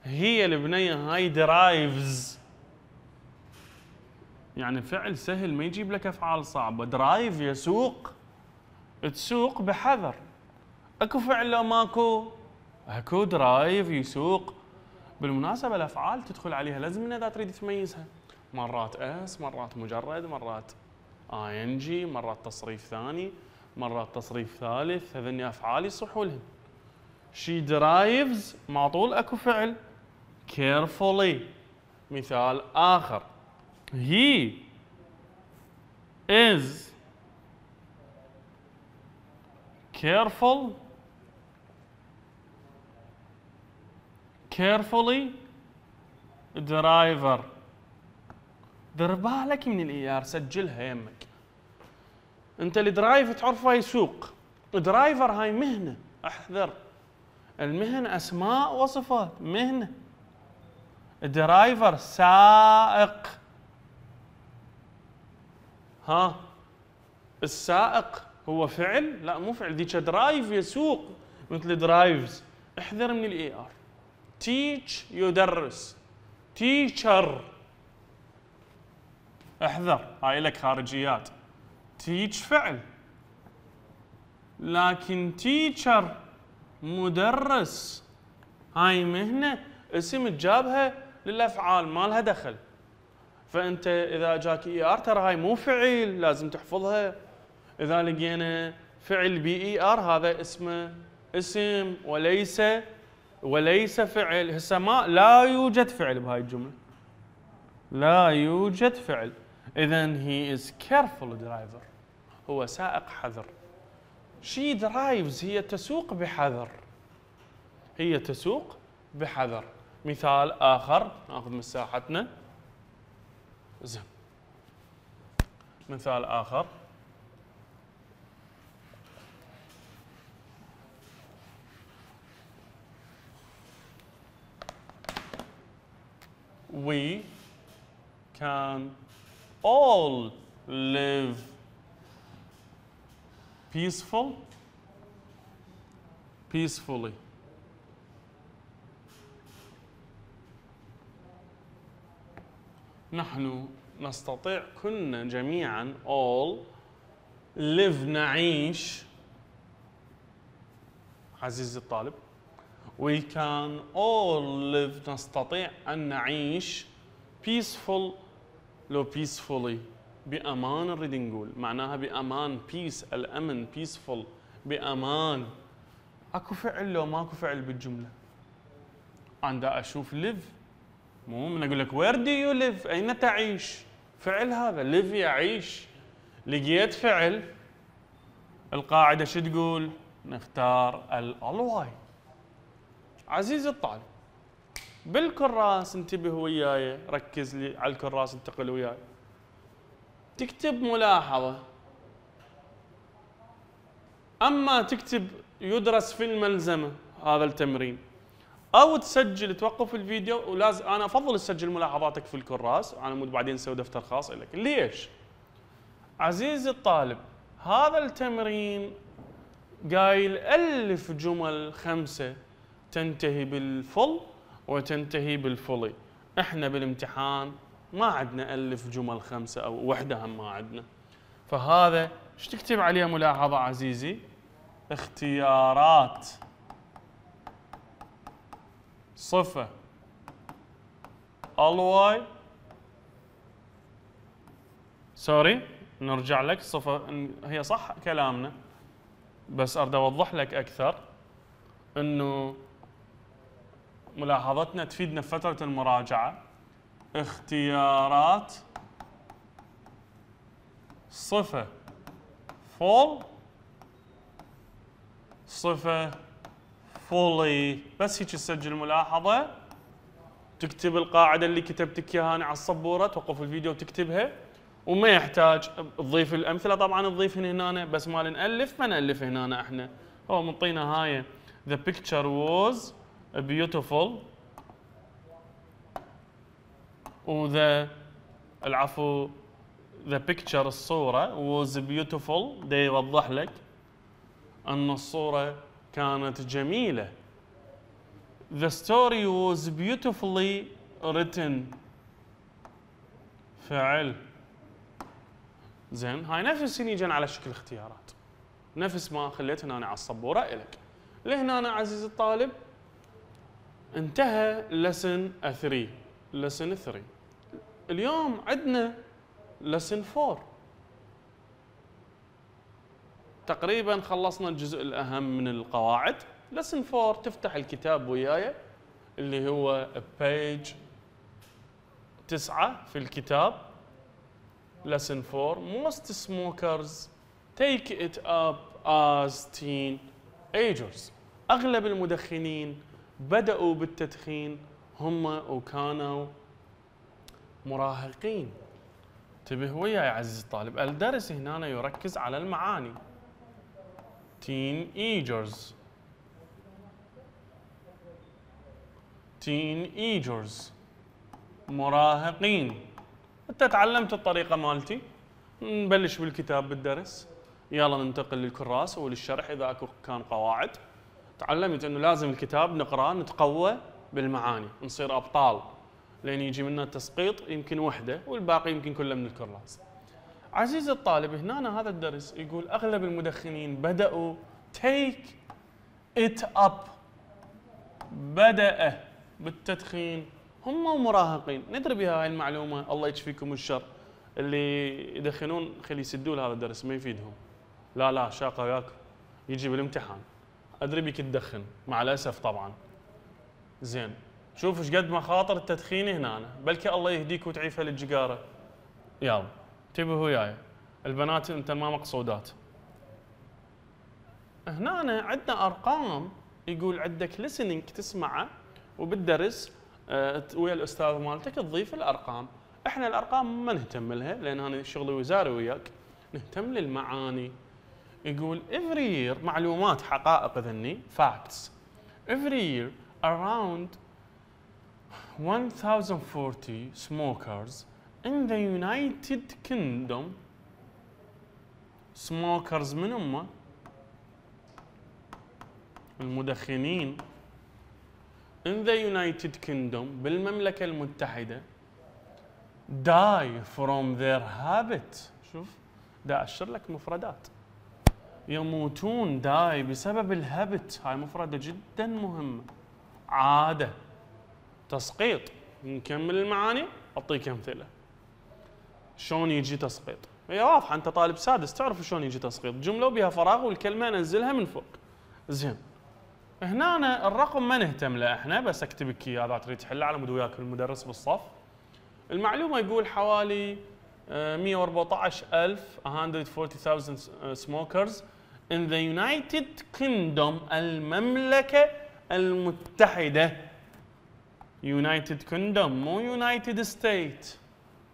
هي البنية هاي derives يعني فعل سهل ما يجيب لك أفعال صعبة. درايف يسوق، تسوق بحذر. أكو فعل لو ماكو؟ أكو درايف يسوق. بالمناسبة الأفعال تدخل عليها لازم إنها إذا تريد تميزها. مرات أس، مرات مجرد، مرات آي إن جي، مرات تصريف ثاني، مرات تصريف ثالث. هذني أفعال يصحوا لهم. شي درايفز معطول أكو فعل. كيرفولي. مثال آخر. He is careful, carefully driver. دير بالك من الاي ار، سجلها يمك. انت الدرايف تعرفه يسوق، درايفر هاي مهنه، احذر. المهن اسماء وصفات، مهنه. درايفر سائق. ها السائق هو فعل؟ لا مو فعل، ذيك درايف يسوق مثل درايفز. احذر من الاي ار. تيتش يدرس، تيتشر. احذر هاي لك خارجيات. تيتش فعل، لكن تيتشر مدرس هاي مهنه، اسم تجابها للافعال ما لها دخل. فانت اذا جاك اي ار ترى هاي مو فعل لازم تحفظها. اذا لقينا فعل بي اي ار هذا اسمه اسم وليس وليس فعل. هسه ما لا يوجد فعل بهاي الجمله، لا يوجد فعل. اذا هي از كيرفول درايفر، هو سائق حذر. شي درايفز هي تسوق بحذر، هي تسوق بحذر. مثال اخر ناخذ مساحتنا. زين مثال آخر. We can all live peaceful, peacefully. نحن نستطيع كلنا جميعا all live نعيش عزيزي الطالب. we can all live نستطيع أن نعيش peaceful لو peacefully بأمان. نريد نقول معناها بأمان. peace الأمن، peaceful بأمان. أكو فعل لو ماكو فعل بالجملة؟ عندها أشوف live. مو من اقول لك وير دو يو ليف، اين تعيش؟ فعل هذا، ليف يعيش. لقيت فعل القاعده شو تقول؟ نختار الواي. عزيزي الطالب بالكراس انتبه وياي، ركز لي على الكراس، انتقل وياي. تكتب ملاحظه، اما تكتب يدرس في الملزمه هذا التمرين، أو تسجل توقف الفيديو. ولازم أنا أفضل تسجل ملاحظاتك في الكراس على مود بعدين نسوي دفتر خاص لك. ليش؟ عزيزي الطالب هذا التمرين قايل ألف جمل خمسة تنتهي بالفل وتنتهي بالفلي. إحنا بالامتحان ما عندنا ألف جمل خمسة أو وحدة هم ما عندنا. فهذا إيش تكتب عليها ملاحظة عزيزي؟ اختيارات صفة الواي. سوري نرجع لك، صفة هي صح كلامنا بس اريد اوضح لك اكثر انه ملاحظتنا تفيدنا في فترة المراجعة. اختيارات صفة full صفة fully، بس هيك تسجل ملاحظة، تكتب القاعدة اللي كتبتك اياها على السبورة، توقف الفيديو وتكتبها، وما يحتاج تضيف الأمثلة طبعاً تضيف هنا، بس ما نألف ما نألف هنا احنا، هو منطينا هاي the picture was beautiful و the العفو the picture الصورة was beautiful، ده يوضح لك أن الصورة كانت جميلة. The story was beautifully written فعل. زين هاي نفس اللي يجن على شكل اختيارات، نفس ما خليت هنا على السبورة إلك. لهنا عزيزي الطالب انتهى lesson ثلاثة lesson ثلاثة. اليوم عندنا lesson أربعة، تقريبا خلصنا الجزء الأهم من القواعد. lesson أربعة تفتح الكتاب وياي اللي هو page تسعة في الكتاب. lesson أربعة most smokers take it up as teen agers، أغلب المدخنين بدأوا بالتدخين هم وكانوا مراهقين. انتبه وياي يا عزيزي الطالب، الدرس هنا يركز على المعاني. teenagers teenagers مراهقين. انت تعلمت الطريقة مالتي، نبلش بالكتاب بالدرس، يلا ننتقل للكراس وللشرح إذا أكو كان قواعد. تعلمت أنه لازم الكتاب نقرأ نتقوى بالمعاني، نصير أبطال، لأن يجي منا التسقيط يمكن وحدة والباقي يمكن كله من الكراس. عزيزي الطالب هنا هذا الدرس يقول أغلب المدخنين بدأوا take it up، بدأ بالتدخين هم مراهقين. ندري بها هاي المعلومة، الله يشفيكم الشر اللي يدخنون خلي يسدوا هذا الدرس ما يفيدهم، لا لا شاقة وياك يجي بالامتحان أدري بك تدخن مع الأسف طبعا. زين شوف ايش قد مخاطر التدخين هنا أنا. بلكي الله يهديك وتعيفها للجقارة. يلا انتبهوا وياي البنات انت ما مقصودات. هنا عندنا أرقام، يقول عندك لسننج تسمعه وبالدرس ويا الأستاذ مالتك تضيف الأرقام. احنا الأرقام ما نهتم لها لأن أنا شغلي وزاري وياك، نهتم للمعاني. يقول every year معلومات حقائق ذني facts، every year around one thousand forty smokers in the United Kingdom. smokers من أمه المدخنين، in the United Kingdom بالمملكة المتحدة، die from their habit. شوف دا أشر لك مفردات، يموتون die بسبب الهابت، هاي مفردة جدا مهمة، عادة تسقيط. نكمل المعاني أعطيك أمثلة شلون يجي تسقيط. هي واضحة أنت طالب سادس تعرف شلون يجي تسقيط، جملة بها فراغ والكلمة أنزلها من فوق. زين هنا الرقم ما نهتم له احنا، بس اكتبك اياه اذا تريد تحله على مود وياك المدرس بالصف. المعلومه يقول حوالي مئة وأربعة عشر ألف مئة وأربعة آلاف smokers in the United Kingdom المملكه المتحده. United Kingdom مو United State،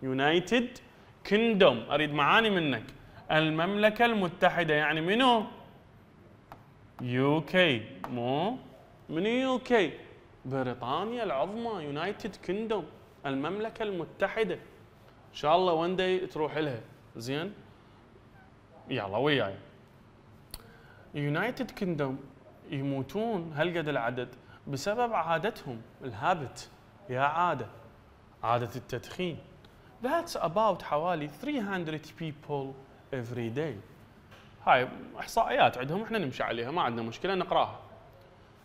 United Kingdom. اريد معاني منك المملكه المتحده يعني منو؟ يو كي مو من يو كي، بريطانيا العظمى يونايتد كيندوم المملكة المتحدة. إن شاء الله وان داي تروح لها. زين يلا وياي يونايتد كيندوم يموتون هالقد العدد بسبب عادتهم الهابت، يا عادة عادة التدخين. That's about حوالي three hundred people every day. هاي احصائيات عندهم احنا نمشي عليها ما عندنا مشكله نقراها.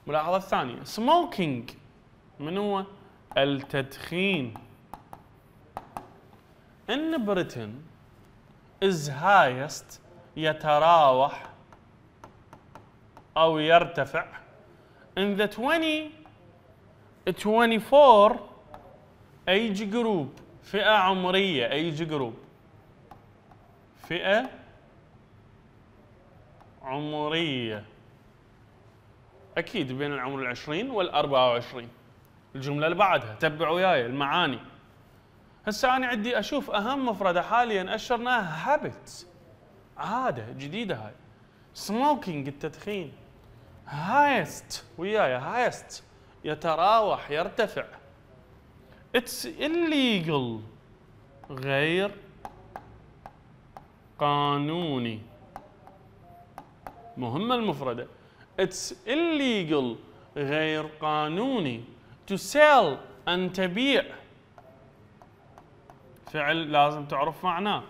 الملاحظه الثانيه سموكينج من هو؟ التدخين. ان بريتن از هايست يتراوح او يرتفع in the twenty أربعة وعشرين ايج جروب، فئة عمرية ايج جروب، فئة عمرية اكيد بين العمر العشرين والأربعة وعشرين. الجملة اللي بعدها تبعوا وياي المعاني. هسه انا عندي اشوف اهم مفردة حاليا نشرناها، هابت، عادة جديدة هاي، سموكينج التدخين، هايست وياي، هايست يتراوح يرتفع، اتس illegal غير قانوني. مهمة المفردة اتس illegal غير قانوني to sell أن تبيع، فعل لازم تعرف معناه.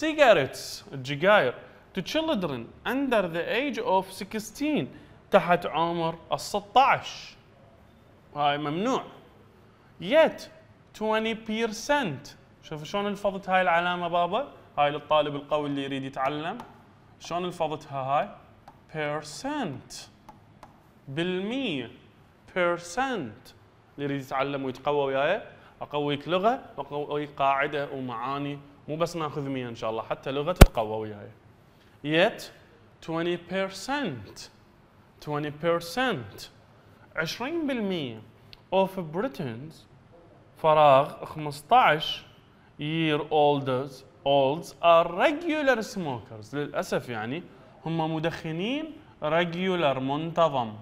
cigarettes الجقاير to children under the age of sixteen تحت عمر ال ستة عشر، هاي ممنوع. yet عشرين بالمئة، شوف شلون الفضت هاي العلامة بابا، هاي للطالب القوي اللي يريد يتعلم، شلون الفضتها هاي percent بالمية، percent اللي يريد يتعلم ويتقوى وياي، اقويك لغة واقويك قاعدة ومعاني، مو بس ناخذ مية ان شاء الله، حتى لغة تتقوى وياي. yet عشرين بالمئة عشرين بالمئة of Britons فراغ خمسة عشر year olders olds are regular smokers، للأسف يعني هم مدخنين regular منتظم.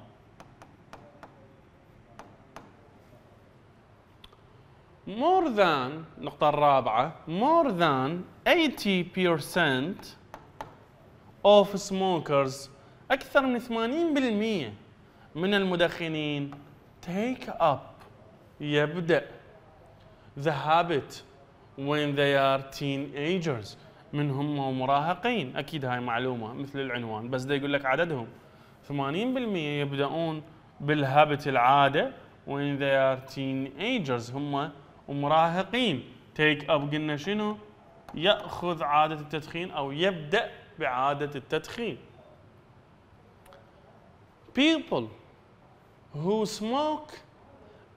more than النقطة الرابعة more than eighty percent of smokers أكثر من ثمانين بالمئة من المدخنين take up يبدأ the habit when they are teenagers من هم مراهقين، أكيد هاي معلومة مثل العنوان، بس ده يقول لك عددهم ثمانين بالمئة يبدأون بالهابت العادة when they are teenagers هم مراهقين. take up قلنا شنو؟ يأخذ عادة التدخين أو يبدأ بعادة التدخين. people who smoke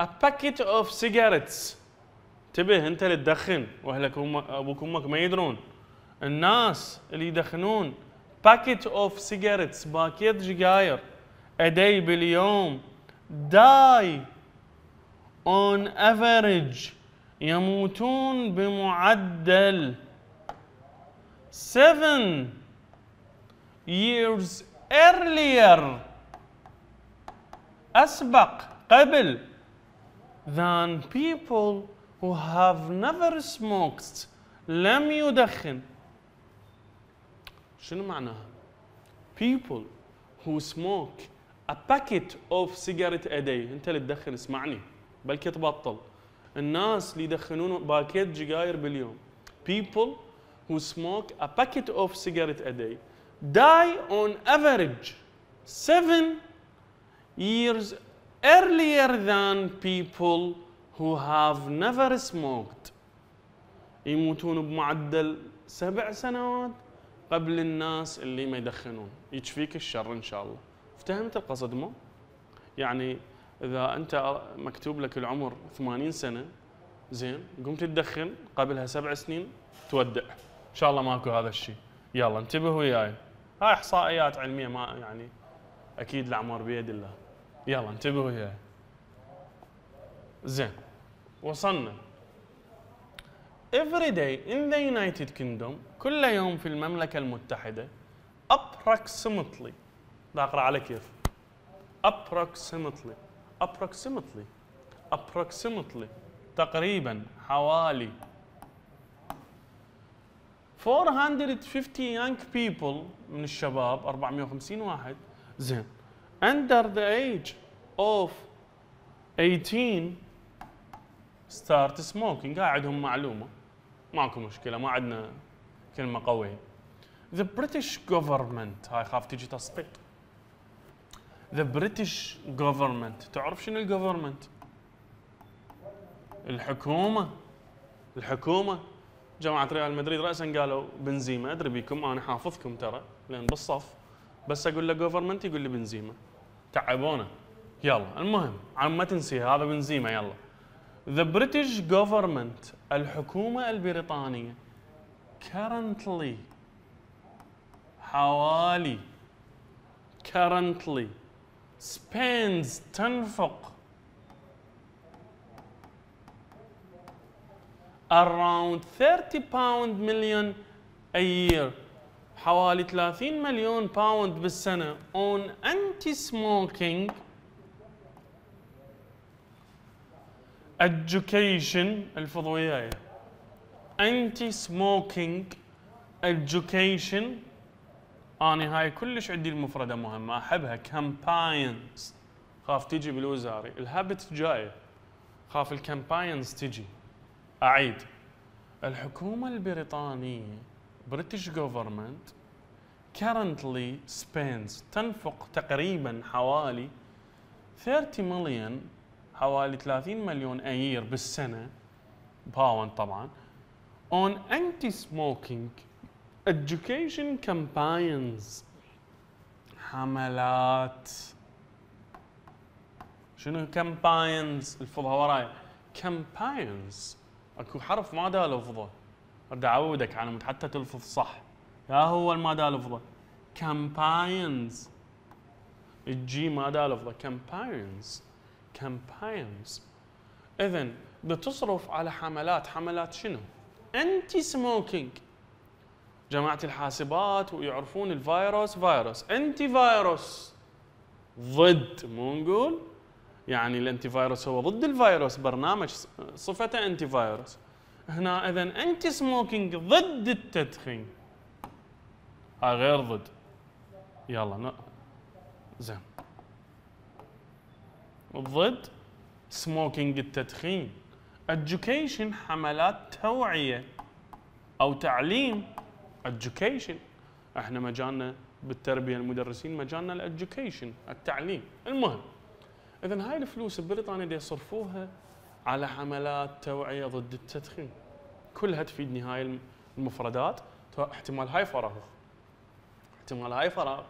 a packet of cigarettes، انتبه انت اللي تدخن واهلك وابوك وامك ما يدرون، الناس اللي يدخنون packet of cigarettes باكيت جقاير a day باليوم die on average يموتون بمعدل seven years earlier أسبق قبل than people who have never smoked لم يدخن. شنو معناها؟ people who smoke a packet of cigarette a day، أنت اللي تدخن اسمعني بلكي تبطل، الناس اللي يدخنون باكيت جقاير باليوم people who smoke a packet of cigarette a day die on average seven years earlier than people who have never smoked يموتون بمعدل سبع سنوات قبل الناس اللي ما يدخنون. يشفيك الشر إن شاء الله. افتهمت القصد مو؟ يعني إذا أنت مكتوب لك العمر ثمانين سنة زين قمت تدخن قبلها سبع سنين تودع، إن شاء الله ماكو هذا الشيء. يلا انتبهوا وياي، هاي إحصائيات علمية ما يعني أكيد الأعمار بيد الله. يلا انتبهوا وياي. زين وصلنا. Every day in the United Kingdom كل يوم في المملكة المتحدة approximately، لا أقرأ على كيف، approximately approximately approximately تقريبا حوالي four hundred fifty young people من الشباب أربعمئة وخمسين واحد زين under the age of eighteen start smoking. قاعدهم معلومة ماكو مشكلة، ما عندنا كلمة قوية. The British government، هاي خاف تجي تصفيق. The British government، تعرف شنو ال government؟ الحكومة. الحكومة جماعة ريال مدريد رأسا قالوا بنزيما، أدري بيكم أنا حافظكم ترى لأن بالصف، بس أقول له government يقول لي بنزيما، تعبونا. يلا المهم عم ما تنسي هذا بنزيمه. يلا The British government الحكومة البريطانية currently حوالي currently spends تنفق around thirty pound million a year حوالي ثلاثين مليون باوند بالسنة on anti-smoking education الفضوية anti-smoking education. أنا هاي كلش عندي المفردة مهمة أحبها campaigns. خاف تجي بالوزاري الهابت جاية، خاف الكامباينز تجي. أعيد الحكومة البريطانية British government currently spends تنفق تقريبا حوالي thirty million حوالي ثلاثين مليون أيير بالسنة باوند طبعا on anti-smoking education campaigns حملات. شنو campaigns؟ الفضها وراي campaigns اكو حرف ما دالفظه، بدي اعودك على حتى تلفظ صح. يا هو ما دالفظه campaigns، الجي ما دالفظه campaigns campaigns. اذا بتصرف على حملات. حملات شنو؟ انتي سموكينج. جماعة الحاسبات ويعرفون الفيروس فيروس انتي فيروس ضد، مو نقول يعني الانتي فيروس هو ضد الفيروس، برنامج صفته انتي فيروس. هنا اذا انتي سموكينج ضد التدخين، هاي غير ضد. يلا زين ضد سموكينج التدخين. education حملات توعية أو تعليم education. احنا مجالنا بالتربية المدرسين مجالنا الادوكيشن التعليم. المهم إذا هاي الفلوس البريطانية دي يصرفوها على حملات توعية ضد التدخين. كلها تفيدني هاي المفردات. احتمال هاي فراغ، احتمال هاي فراغ،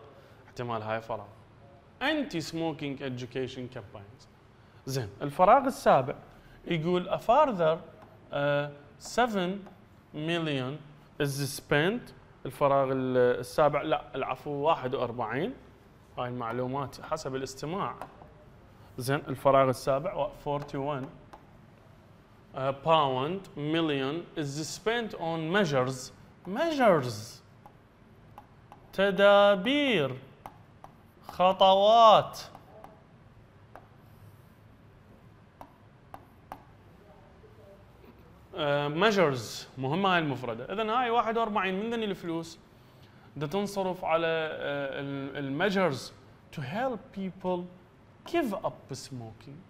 احتمال هاي فراغ. أنتي سموكينج education campaigns. زين الفراغ السابع يقول a further uh, seven million is spent. الفراغ السابع لا العفو واحد وأربعين، هاي المعلومات حسب الاستماع. زين الفراغ السابع forty-one uh, pound million is spent on measures measures تدابير خطوات measures. مهمة هاي المفردة. إذن هاي واحد وأربعين من ذني الفلوس دا تنصرف على الميجرز to help people give up smoking.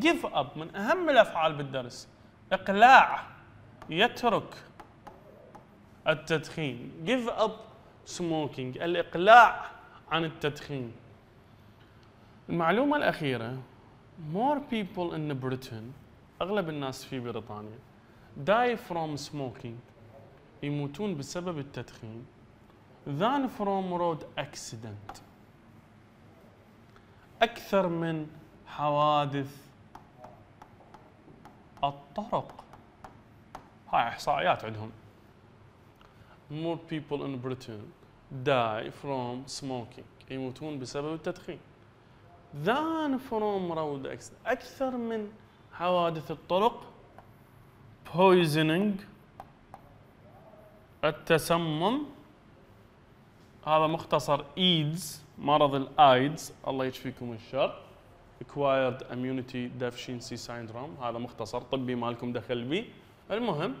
give up من أهم الأفعال بالدرس، إقلاع، يترك التدخين. give up smoking الإقلاع عن التدخين. المعلومة الأخيرة more people in Britain أغلب الناس في بريطانيا die from smoking يموتون بسبب التدخين than from road accident أكثر من حوادث الطرق. هاي إحصائيات عندهم. more people in Britain die from smoking يموتون بسبب التدخين than from road accident أكثر من حوادث الطرق poisoning التسمم. هذا مختصر ايدز مرض الايدز الله يشفيكم الشر acquired immunity deficiency syndrome هذا مختصر طبي ما لكم دخل بي. المهم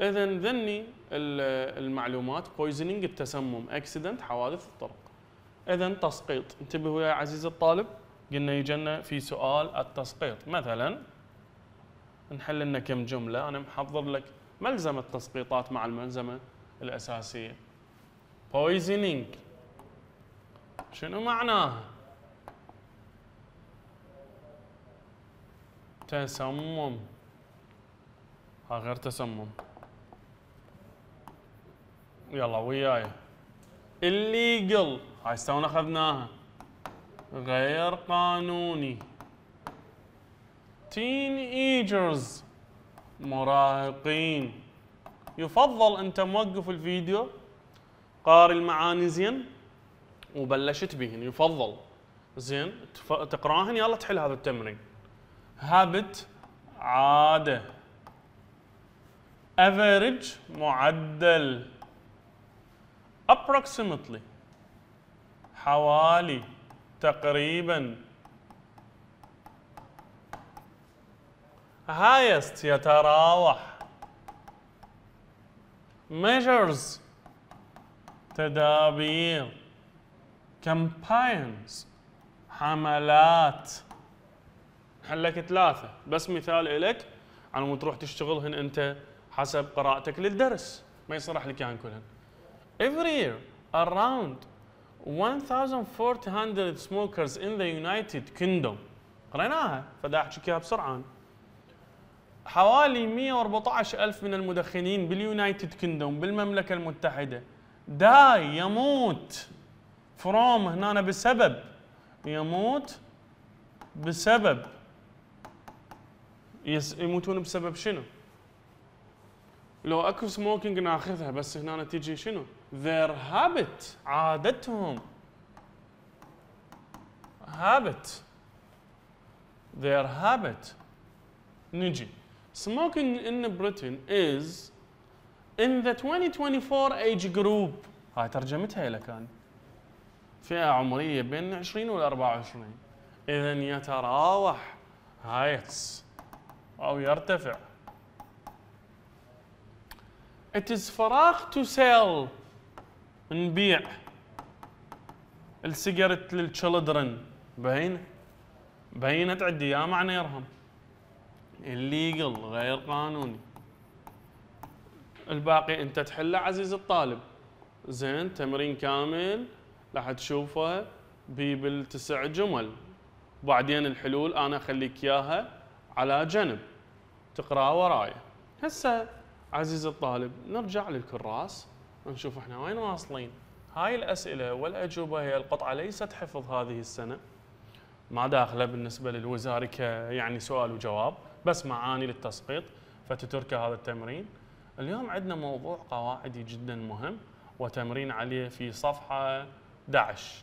اذا ذني المعلومات poisoning التسمم accident حوادث الطرق. اذا تسقيط انتبهوا يا عزيزي الطالب قلنا يجينا في سؤال التسقيط مثلا نحل لنا كم جمله. انا محضر لك ملزمه تسقيطات مع الملزمه الاساسيه. poisoning شنو معناها؟ تسمم. ها غير تسمم. يلا وياي illegal هاي استونا اخذناها. غير قانوني. تينيجرز مراهقين. يفضل انت موقف الفيديو قاري المعاني زين وبلشت بهن، يفضل زين تقراهن يلا تحل هذا التمرين. هابت عاده، افريج معدل، approximately حوالي تقريبا، highest يتراوح، measures تدابير، campaigns حملات. حلك ثلاثة بس مثال إلك على ما تروح تشتغلهن أنت حسب قراءتك للدرس، ما يصرح لك يعني كلهن. Every year around one thousand four hundred smokers in the United Kingdom. قريناها فدا احكي كيها بسرعة. حوالي مئة وأربعة عشر ألف من المدخنين باليونايتد كيندوم بالمملكة المتحدة داي يموت فروم هنا بسبب، يموت بسبب، يموتون بسبب شنو؟ لو اكو سموكينج ناخذها بس هنا تجي شنو؟ their habit عادتهم، habit their habit. نجي smoking in Britain is in the twenty twenty-four age group. هاي ترجمتها لك أنا، فئة عمرية بين عشرين وال أربعة وعشرين. إذا يتراوح heights أو يرتفع. It is فراغ to sell نبيع السيجارت للchildren. بين بين تعدي يا معنى يرهم. illegal غير قانوني. الباقي انت تحله عزيز الطالب. زين تمرين كامل راح تشوفه ببال تسع جمل، وبعدين الحلول انا اخليك اياها على جنب تقرا وراي. هسه عزيز الطالب نرجع للكراس ونشوف احنا وين واصلين. هاي الاسئله والاجوبه هي القطعه ليست حفظ هذه السنه، ما داخله بالنسبه للوزاري يعني سؤال وجواب، بس معاني للتسقيط فتترك هذا التمرين. اليوم عندنا موضوع قواعدي جدا مهم وتمرين عليه في صفحه أحد عشر.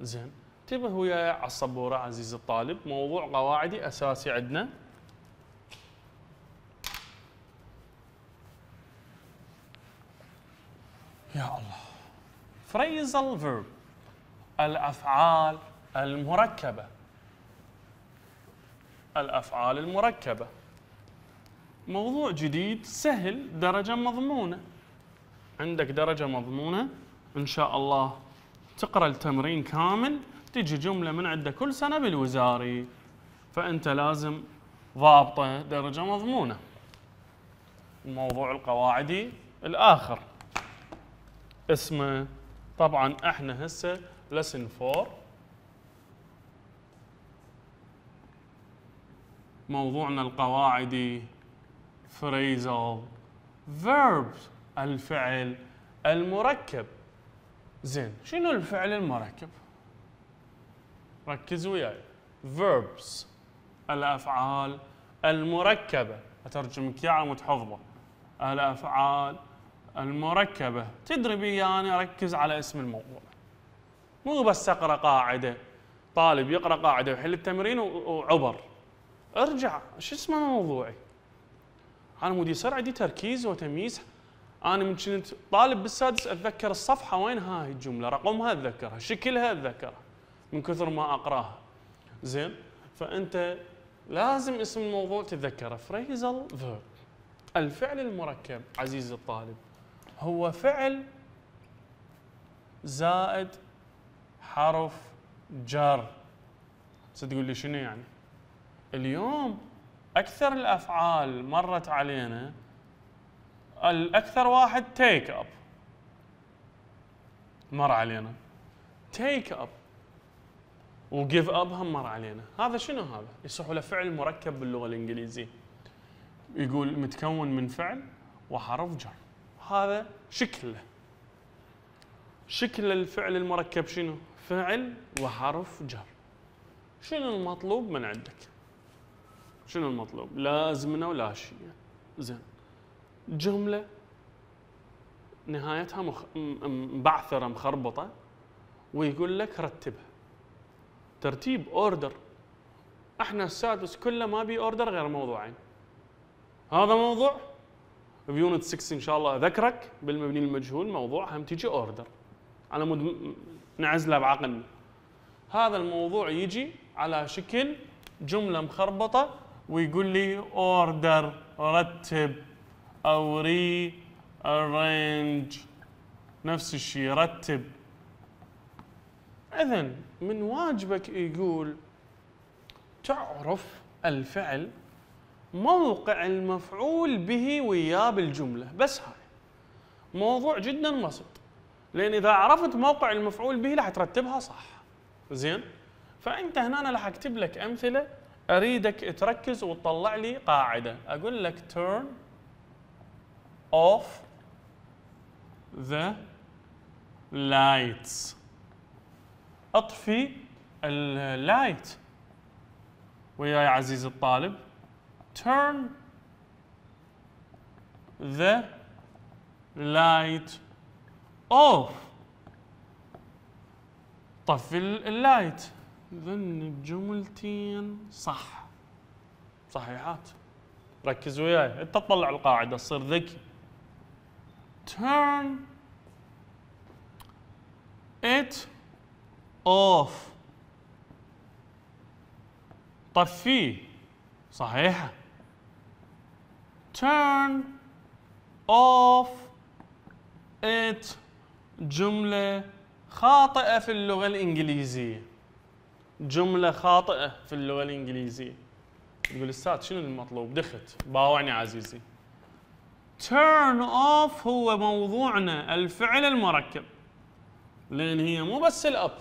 زين انتبه وياي على السبوره عزيز الطالب، موضوع قواعدي اساسي عندنا. يا الله. phrasal verb الافعال المركبه، الأفعال المركبة. موضوع جديد سهل، درجة مضمونة. عندك درجة مضمونة إن شاء الله، تقرأ التمرين كامل تجي جملة من عندك كل سنة بالوزاري، فأنت لازم ضابطة درجة مضمونة. الموضوع القواعدي الآخر اسمه طبعاً إحنا هسه lesson four. موضوعنا القواعدي phrasal verbs الفعل المركب. زين شنو الفعل المركب؟ ركز وياي. verbs الافعال المركبه، اترجمك اياها متحفظه. الافعال المركبه تدري بي يعني، ركز على اسم الموضوع، مو بس اقرا قاعده. طالب يقرا قاعده ويحل التمرين وعبر. ارجع شو اسمه موضوعي؟ انا مود يصير عندي تركيز وتمييز. انا من كنت طالب بالسادس اتذكر الصفحه وين هاي الجمله، رقمها اتذكرها، شكلها اتذكرها من كثر ما اقراها. زين فانت لازم اسم الموضوع تتذكره. phrasal verb الفعل المركب عزيزي الطالب هو فعل زائد حرف جر. ستقول لي شنو يعني؟ اليوم اكثر الافعال مرت علينا الاكثر واحد تيك اب مر علينا، تيك اب وجيف اب هم مر علينا. هذا شنو هذا؟ يصح له فعل مركب باللغه الانجليزيه، يقول متكون من فعل وحرف جر. هذا شكله، شكل الفعل المركب شنو؟ فعل وحرف جر. شنو المطلوب من عندك؟ شنو المطلوب؟ لا أزمنة ولا هالشيء. زين، جملة نهايتها مخ... مبعثرة مخربطة ويقول لك رتبها. ترتيب اوردر. احنا السادس كله ما بي اوردر غير موضوعين. هذا موضوع بيونت ستة ان شاء الله اذكرك بالمبني المجهول، موضوع هم تيجي اوردر على مود نعزله بعقلنا. هذا الموضوع يجي على شكل جمله مخربطه ويقول لي اوردر، رتب، او ري ارينج نفس الشيء رتب. اذن من واجبك يقول تعرف الفعل موقع المفعول به وياه بالجمله، بس هاي موضوع جدا بسيط، لان اذا عرفت موقع المفعول به راح ترتبها صح. زين، فانت هنا انا راح اكتب لك امثله، اريدك تركز وتطلع لي قاعده، اقول لك turn off the lights، اطفي اللايت. وياي عزيزي الطالب turn the light off، طفي اللايت. ظن بجملتين صح صحيحات. ركز وياي انت، تطلع القاعده تصير ذكي. turn it off، طفيه صحيحه. turn off it جمله خاطئه في اللغه الانجليزيه، جمله خاطئه في اللغه الانجليزيه. يقول استاذ شنو المطلوب؟ دخت باوعني عزيزي. turn off هو موضوعنا، الفعل المركب، لان هي مو بس الاب،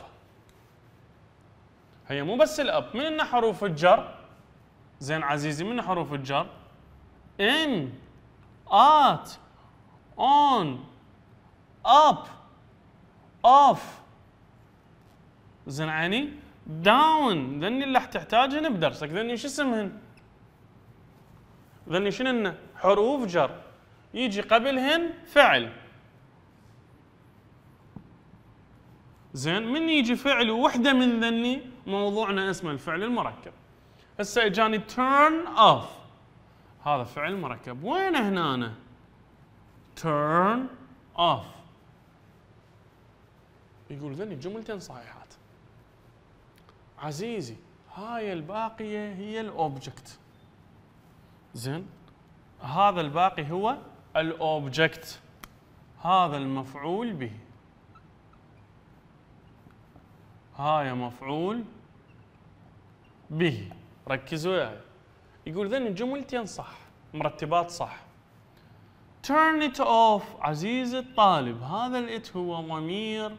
هي مو بس الاب، من حروف الجر. زين عزيزي، من حروف الجر in، at، on، up، off. زين عيني down، ذني اللي حتحتاجهن بدرسك، ذني شو اسمهن؟ ذني شنن؟ حروف جر يجي قبلهن فعل. زين، من يجي فعل وحده من ذني موضوعنا اسمه الفعل المركب. هسه اجاني turn off، هذا فعل مركب، وين هنا أنا؟ turn off. يقول ذني جملتين صحيحات. عزيزي هاي الباقية هي الأوبجكت. زين، هذا الباقي هو الأوبجكت، هذا المفعول به، هاي مفعول به. ركزوا وياي، يقول ذن الجملتين صح، مرتبات صح. turn it off عزيزي الطالب، هذا الات هو ضمير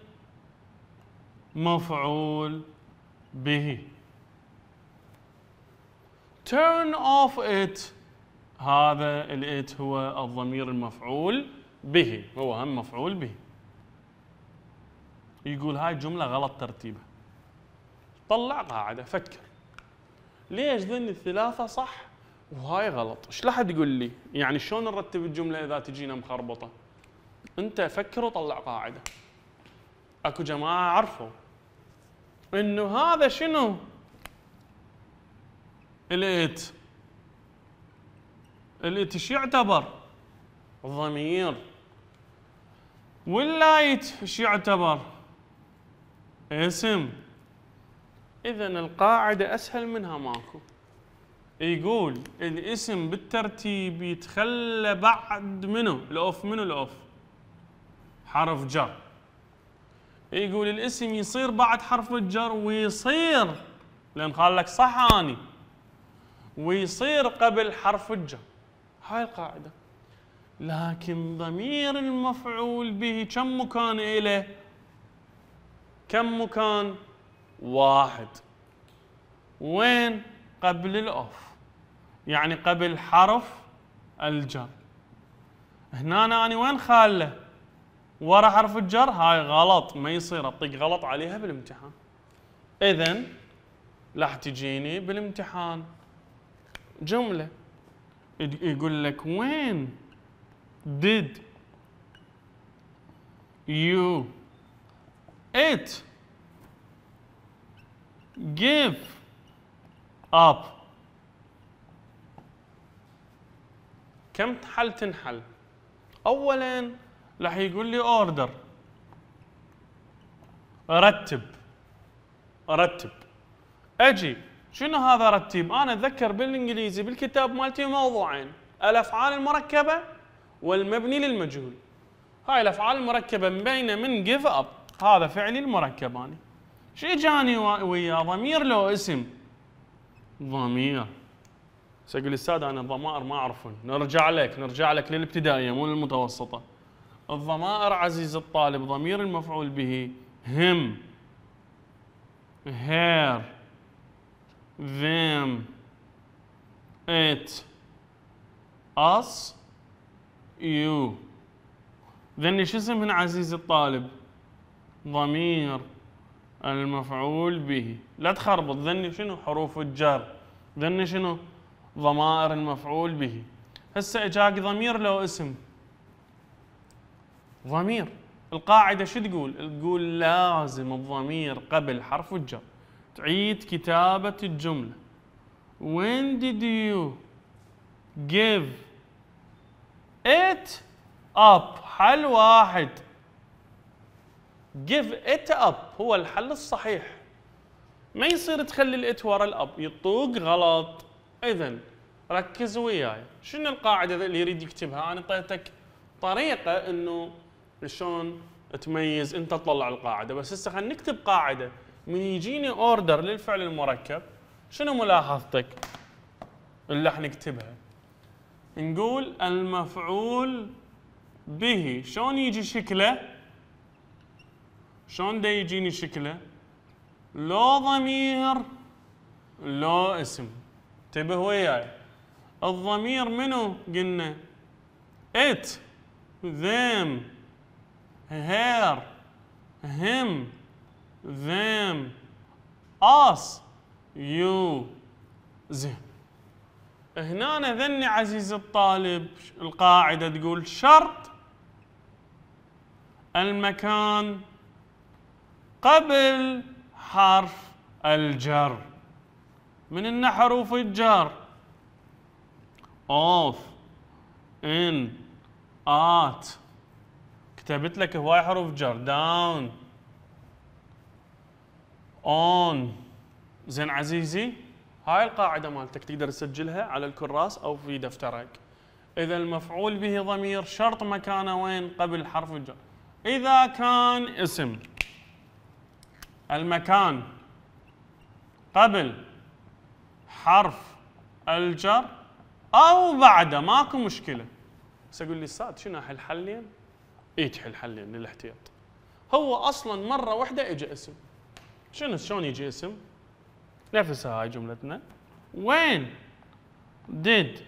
مفعول به. turn off it، هذا الات هو الضمير المفعول به، هو هم مفعول به. يقول هاي الجملة غلط ترتيبها. طلع قاعدة، فكر ليش ذن الثلاثة صح وهاي غلط؟ ايش لا حد يقول لي يعني شلون نرتب الجملة إذا تجينا مخربطة؟ أنت فكر وطلع قاعدة. أكو جماعة عرفوا إنه هذا شنو؟ الإت. الإت ايش يعتبر؟ ضمير. واللايت ايش يعتبر؟ اسم. إذا القاعدة أسهل منها ماكو. يقول الاسم بالترتيب يتخلى بعد منه الأوف، منه الأوف حرف جر. يقول الاسم يصير بعد حرف الجر ويصير، لأن قال لك صح أني، ويصير قبل حرف الجر. هاي القاعدة. لكن ضمير المفعول به كم مكان إله؟ كم مكان؟ واحد. وين؟ قبل الأوف، يعني قبل حرف الجر. هنا أنا وين خاله؟ ورا حرف الجر. هاي غلط، ما يصير، أطيق غلط عليها بالامتحان. إذن راح تجيني بالامتحان جملة يقول لك وين did you it give up. كم حل تنحل؟ أولاً راح يقول لي أوردر، رتب رتب. أجي شنو هذا رتيب؟ أنا أتذكر بالإنجليزي بالكتاب مالتي موضوعين، الأفعال المركبة والمبني للمجهول. هاي الأفعال المركبة مبينة من give up، هذا فعلي المركب أنا. شو إجاني وياه؟ ضمير له اسم. ضمير. سأقول السادة أنا الضمائر ما أعرفهم، نرجع لك نرجع لك للابتدائية مو للمتوسطة. الضمائر عزيز الطالب ضمير المفعول به him her them it us you. ذني شو اسم من عزيز الطالب؟ ضمير المفعول به. لا تخربط، ذني شنو حروف الجر، ذني شنو ضمائر المفعول به. هسه اجاك ضمير له اسم. ضمير القاعدة شو تقول؟ تقول لازم الضمير قبل حرف الجر. تعيد كتابة الجملة. When did you give it up؟ حل واحد. give it up هو الحل الصحيح. ما يصير تخلي الات ورا الاب، يطوق غلط. إذن ركز وياي، شنو القاعدة اللي يريد يكتبها؟ أنا أعطيتك طريقة إنه شلون تميز أنت تطلع القاعدة، بس هسه خلينا نكتب قاعدة. من يجيني أوردر للفعل المركب، شنو ملاحظتك اللي راح نكتبها؟ نقول المفعول به، شلون يجي شكله؟ شلون دا يجيني شكله؟ لو ضمير لو اسم. انتبه وياي، الضمير منو قلنا؟ it them her him them us you. زين هنا ذني عزيز الطالب القاعدة تقول شرط المكان قبل حرف الجر. من إن حروف الجر اوف ان ات. كتبت لك هواي حروف جر، داون اون. زين عزيزي هاي القاعدة مالتك تقدر تسجلها على الكراس او في دفترك. اذا المفعول به ضمير شرط مكانه وين؟ قبل حرف الجر. اذا كان اسم المكان قبل حرف الجر او بعده ماكو مشكله. بس اقول لي استاذ شنو احل حلين؟ اي تحل حلين للاحتياط. هو اصلا مره واحده اجى اسم. شنو شلون يجي اسم؟ نفسها هاي جملتنا. وين did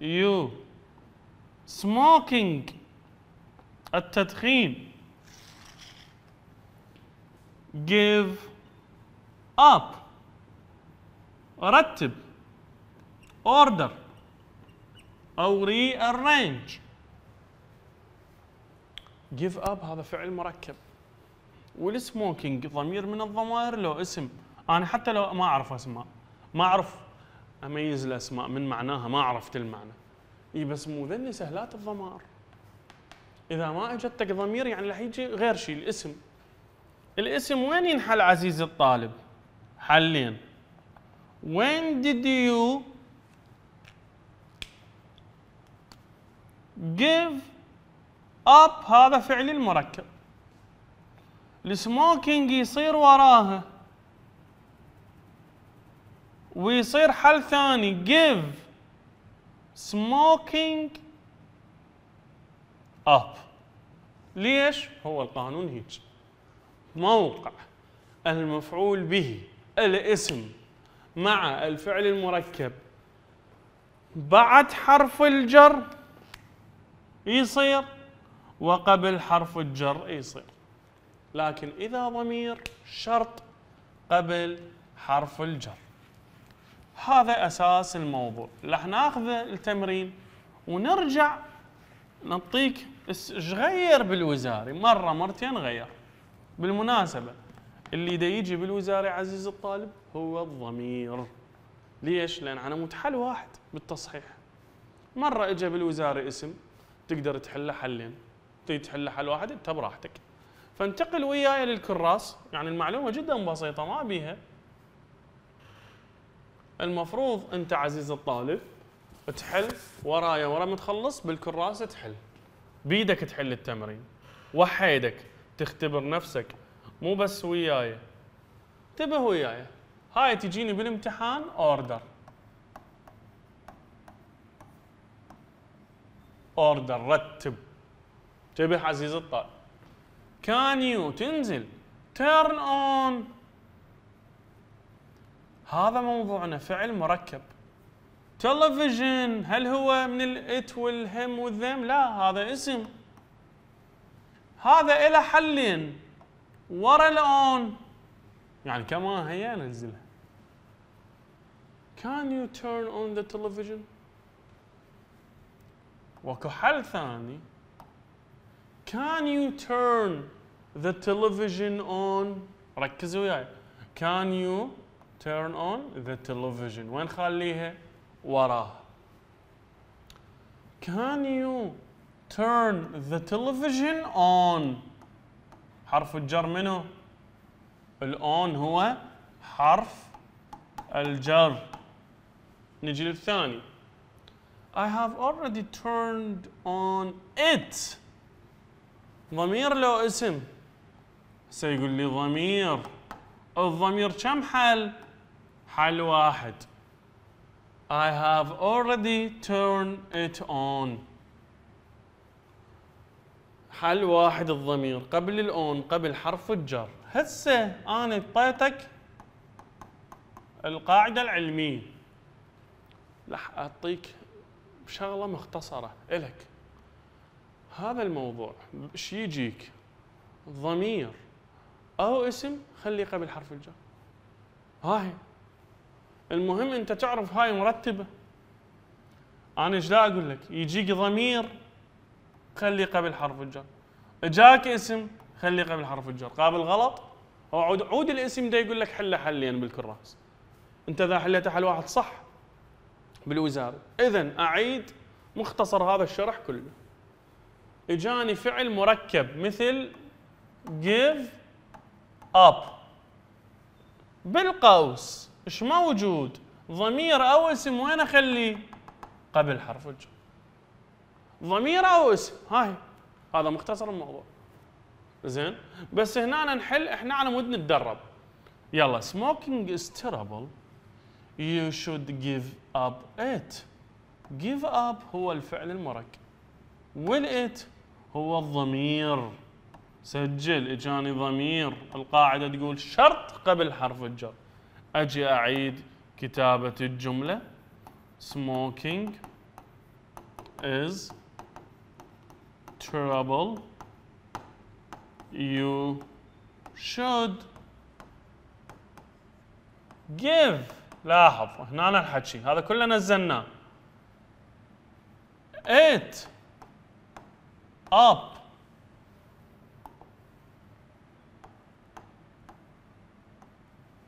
you smoking التدخين give up رتب اوردر او ري ارينج. جيف اب هذا فعل مركب، والسموكينج ضمير من الضمائر له اسم. انا حتى لو ما اعرف اسماء، ما اعرف اميز الاسماء من معناها، ما عرفت المعنى. اي بس مو ذني سهلات الضمائر. اذا ما اجتك ضمير يعني راح يجي غير شيء. الاسم الاسم وين ينحل عزيز الطالب؟ حلين. When did you give up هذا فعل المركب. السموكينج يصير وراها ويصير حل ثاني give smoking up. ليش؟ هو القانون هيك. موقع المفعول به الاسم مع الفعل المركب بعد حرف الجر يصير وقبل حرف الجر يصير. لكن إذا ضمير شرط قبل حرف الجر. هذا أساس الموضوع، راح ناخذه التمرين ونرجع نعطيك ايش غير بالوزاري مرة مرتين غير. بالمناسبة اللي دا يجي بالوزاري عزيز الطالب هو الضمير. ليش؟ لأن على مود حل واحد بالتصحيح. مرة اجى بالوزاري اسم تقدر تحله حلين، تريد تحله حل واحد انت براحتك. فانتقل وياي للكراس، يعني المعلومة جدا بسيطة ما بيها. المفروض انت عزيز الطالب تحل ورايا، ورا ما تخلص بالكراسة تحل. بيدك تحل التمرين، وحيدك تختبر نفسك، مو بس وياي. انتبه وياي، هاي تجيني بالامتحان اوردر. اوردر رتب. انتبه عزيز الطالب. كان يو تنزل تيرن اون. هذا موضوعنا فعل مركب. تلفزيون هل هو من الات والهم والذم؟ لا، هذا اسم. هذا له حلين ورا الآن، يعني كما هي ننزلها. Can you turn on the television؟ واكو حل ثاني. Can you turn the television on؟ ركزوا وياي. Can you turn on the television؟ وين خليها؟ وراه. Can you turn the television on؟ حرف الجر منه الأون، هو حرف الجر. نجي للثاني. I have already turned on it. ضمير له اسم. سيقول لي ضمير، الضمير كم حل؟ حل واحد. I have already turned it on. حل واحد الضمير قبل الأون، قبل حرف الجر. هسه أنا اعطيتك القاعدة العلمية، راح أعطيك شغلة مختصرة إلك. هذا الموضوع إيش يجيك؟ ضمير أو اسم خليه قبل حرف الجر. هاي المهم أنت تعرف هاي مرتبة. أنا إيش لا أقول لك؟ يجيك ضمير خلي قبل حرف الجر، اجاك اسم خلي قبل حرف الجر. قابل غلط او عود, عود الاسم ده يقول لك حله حلين يعني بالكراس. انت اذا حليت حل واحد صح بالوزاري. اذا اعيد مختصر هذا الشرح كله. اجاني فعل مركب مثل give up، بالقوس ايش موجود؟ ضمير او اسم، وين اخليه؟ قبل حرف الجر. ضمير او اسم. هاي هذا مختصر الموضوع. زين، بس هنا نحل، احنا على مود نتدرب. يلا smoking is terrible. You should give up it. give up هو الفعل المركب. will it هو الضمير. سجل اجاني ضمير، القاعدة تقول شرط قبل حرف الجر. اجي اعيد كتابة الجملة. smoking is terrible. You should give. لاحظ هنا الحكي هذا كله نزلناه. it up.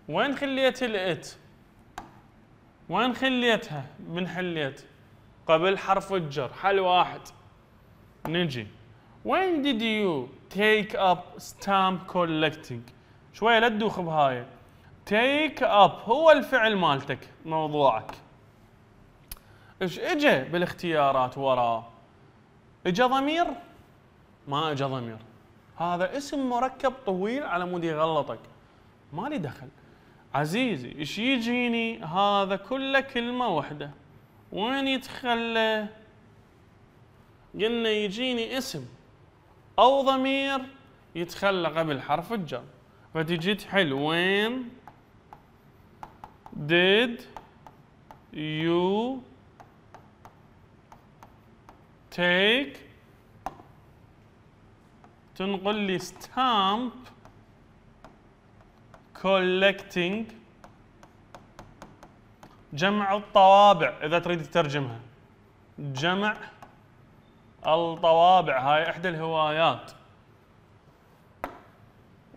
وين خليت الات؟ وين خليتها؟ من حليت قبل حرف الجر حل واحد. نجي when did you take up stamp collecting؟ شوية لا تدوخ بهاي. take up هو الفعل مالتك موضوعك. ايش اجى بالاختيارات وراه؟ اجى ضمير؟ ما اجى ضمير. هذا اسم مركب طويل على مود يغلطك، ما لي دخل عزيزي. ايش يجيني؟ هذا كله كلمة واحدة، وين يتخلى؟ قلنا يجيني اسم او ضمير يتخلى قبل حرف الجر. فتجي تحل وين did you take، تنقل لي stamp collecting جمع الطوابع اذا تريد تترجمها. جمع الطوابع هاي احدى الهوايات.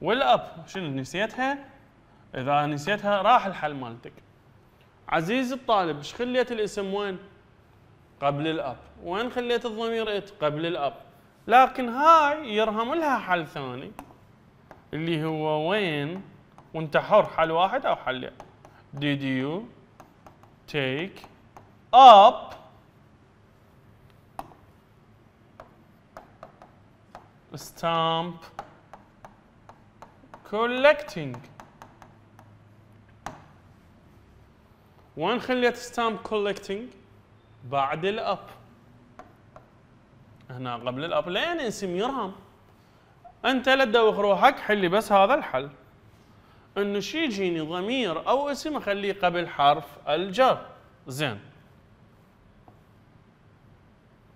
والاب شنو نسيتها؟ اذا نسيتها راح الحل مالتك. عزيزي الطالب ايش خليت الاسم وين؟ قبل الاب. وين خليت الضمير ات؟ قبل الاب. لكن هاي يرهم لها حل ثاني اللي هو وين، وانت حر حل واحد او حلين. Did you take up stamp collecting؟ وين خليت stamp collecting؟ بعد الاب. هنا قبل الاب لين اسم يرهم. انت لا تدوخ روحك، حلي بس هذا الحل. انه شي يجيني ضمير او اسم اخليه قبل حرف الجر. زين.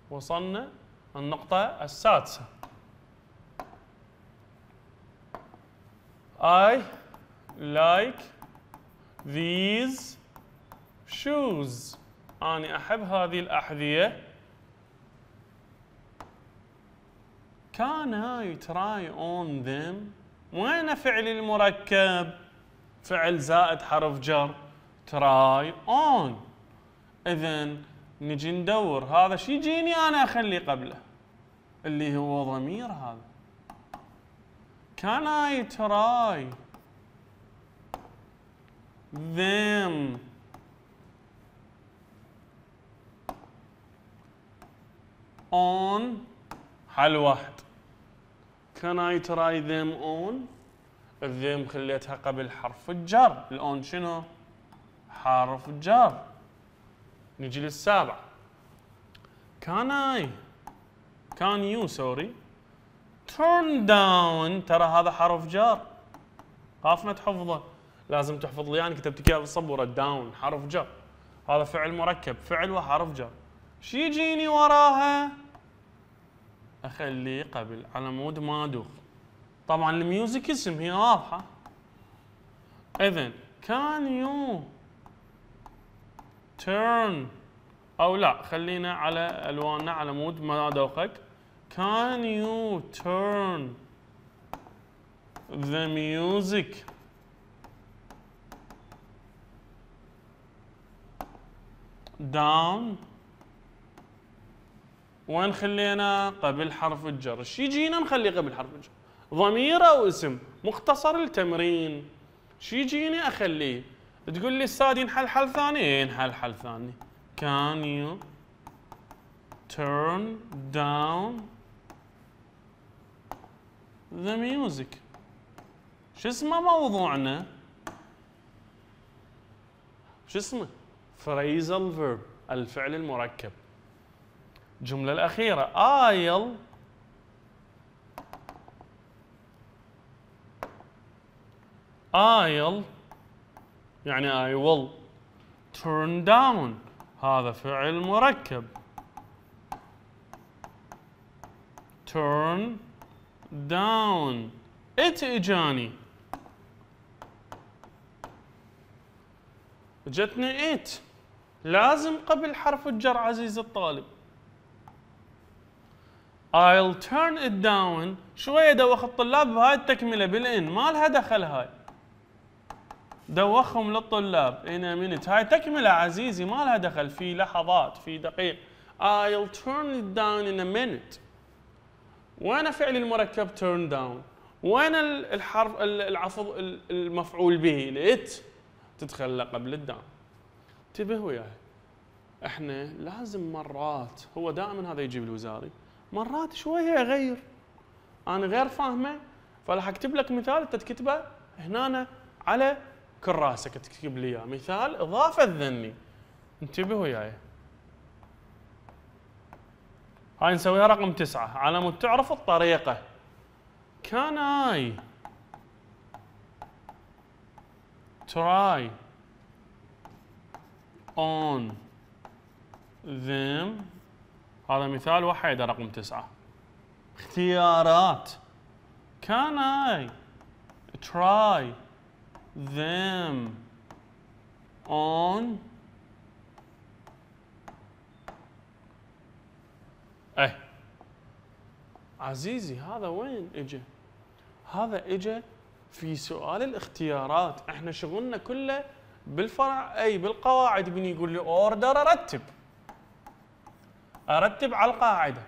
وصلنا النقطة السادسة. I like these shoes. أنا أحب هذه الأحذية. Can I try on them؟ وين فعل المركب؟ فعل زائد حرف جر. try on. إذن نجي ندور هذا شي يجيني أنا أخلي قبله اللي هو ضمير هذا. Can I try them؟ on حل واحد. Can I try them on؟ them خليتها قبل حرف الجر. الان شنو؟ حرف جر. نجي للسابع. Can I can you sorry turn down؟ ترى هذا حرف جر. خاف ما تحفظه، لازم تحفظ لي. يعني كتبت كذا بالسبوره داون حرف جر. هذا فعل مركب، فعل وحرف جر. شي يجيني وراها اخليه قبل على مود ما ادوخ. طبعا الميوزك اسم، هي واضحه. اذن كان يو تيرن، او لا خلينا على الواننا على مود ما ادوخك. كان يو تيرن ذا ميوزك داون؟ وين خلينا؟ قبل حرف الجر. شي يجينا نخليه قبل حرف الجر. ضمير او اسم. مختصر التمرين. شي يجيني اخليه. تقول لي استاذ ينحل حل ثاني؟ ينحل حل ثاني. Can you turn down the music؟ شو اسمه موضوعنا؟ شو اسمه؟ phrasal verb، الفعل المركب. الجملة الأخيرة I'll I'll يعني I will turn down، هذا فعل مركب. turn down it إجاني، جتني it لازم قبل حرف الجر عزيزي الطالب. I'll turn it down شوية دوخ الطلاب بهاي التكملة بالإن، ما لها دخل هاي. دوخهم للطلاب in a minute، هاي تكملة عزيزي ما لها دخل في لحظات في دقيقة. I'll turn it down in a minute. وين فعل المركب turn down؟ وين الحرف العفو المفعول به؟ لإت تدخل قبل الداون. انتبه وياي، احنا لازم مرات، هو دائما هذا يجيب الوزاري، مرات شويه اغير. انا غير فاهمه فراح اكتب لك مثال انت تكتبه هنا على كراسك، تكتب لي اياه مثال اضافه ذني. انتبه وياي. هاي نسويها رقم تسعه على مود تعرف الطريقه. Can I try on them؟ هذا مثال وحيد رقم تسعة. اختيارات. Can I try them on عزيزي هذا وين اجى؟ هذا اجى في سؤال الاختيارات، احنا شغلنا كله بالفرع اي بالقواعد. بني يقول لي اوردر ارتب. ارتب على القاعده.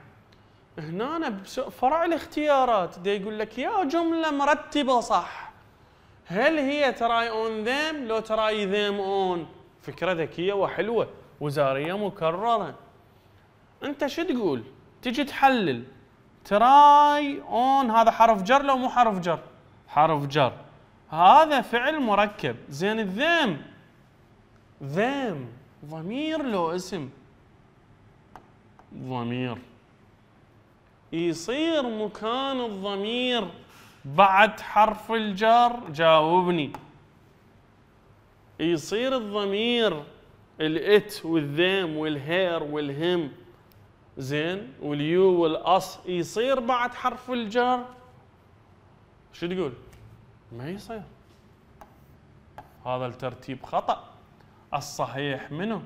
هنا بفرع الاختيارات دا يقول لك يا جمله مرتبه صح، هل هي تراي اون ذيم لو تراي ذيم اون؟ فكره ذكيه وحلوه وزاريه مكرره. انت شو تقول؟ تجي تحلل تراي اون، هذا حرف جر لو مو حرف جر؟ حرف جر. هذا فعل مركب. زين الذيم، ذيم ضمير لو اسم؟ ضمير. يصير مكان الضمير بعد حرف الجر؟ جاوبني. يصير الضمير الات والذيم والهير والهم زين واليو والاص، يصير بعد حرف الجر؟ شو تقول؟ ما يصير. هذا الترتيب خطأ. الصحيح منه؟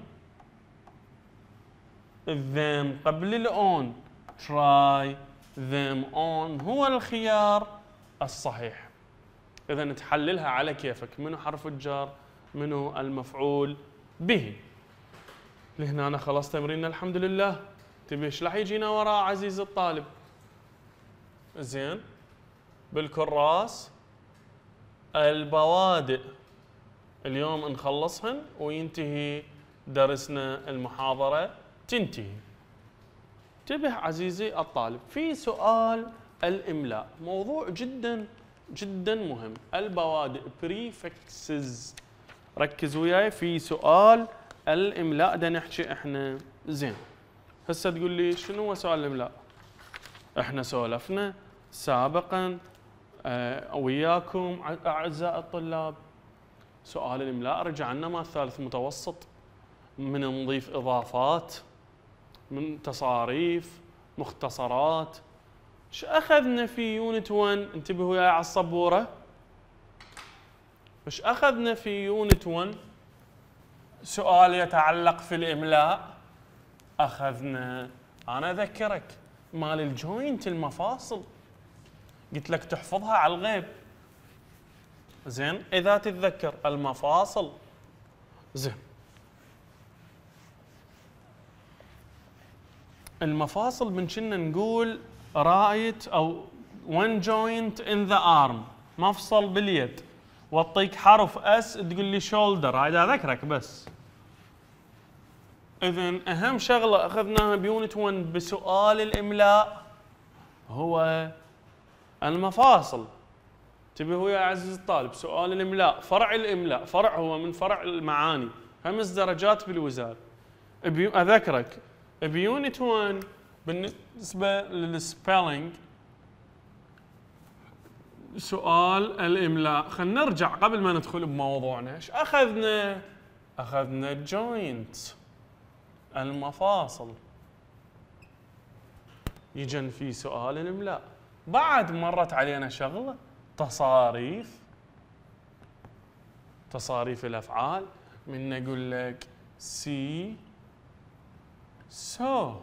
الذيم قبل الأون، try them on هو الخيار الصحيح. إذا تحللها على كيفك، منو حرف الجر، منو المفعول به. لهنا أنا خلاص تمريننا الحمد لله. تبي شلح يجينا وراء عزيز الطالب؟ زين بالكراس البوادئ اليوم نخلصهن وينتهي درسنا، المحاضرة تنتهي. انتبه عزيزي الطالب، في سؤال الإملاء، موضوع جدا جدا مهم. البوادئ بريفكسز، ركز وياي في سؤال الإملاء دا نحكي احنا. زين هسه تقول لي شنو هو سؤال الإملاء؟ احنا سولفنا سابقا اه وياكم أعزائي الطلاب، سؤال الإملاء رجعنا مع الثالث متوسط، من نضيف إضافات، من تصاريف، مختصرات. ايش اخذنا في يونت واحد؟ انتبهوا يا على السبوره. ايش اخذنا في يونت واحد؟ سؤال يتعلق في الاملاء. اخذنا، انا اذكرك مال الجوينت المفاصل، قلت لك تحفظها على الغيب. زين اذا تتذكر المفاصل. زين المفاصل من كنا نقول رايت او one joint in the arm، مفصل باليد، واعطيك حرف اس تقول لي shoulder. هاي اذكرك بس. اذا اهم شغله اخذناها بيونت واحد بسؤال الاملاء هو المفاصل. انتبهوا يا عزيزي الطالب، سؤال الاملاء فرع الاملاء، فرع هو من فرع المعاني، خمس درجات بالوزارة. اذكرك بيونت واحد بالنسبة للسبيلينج سؤال الإملاء. خلينا نرجع قبل ما ندخل بموضوعنا، ايش أخذنا؟ أخذنا الجوينت المفاصل. يجن في سؤال الإملاء بعد مرت علينا شغلة تصاريف، تصاريف الأفعال. من أقول لك سي سو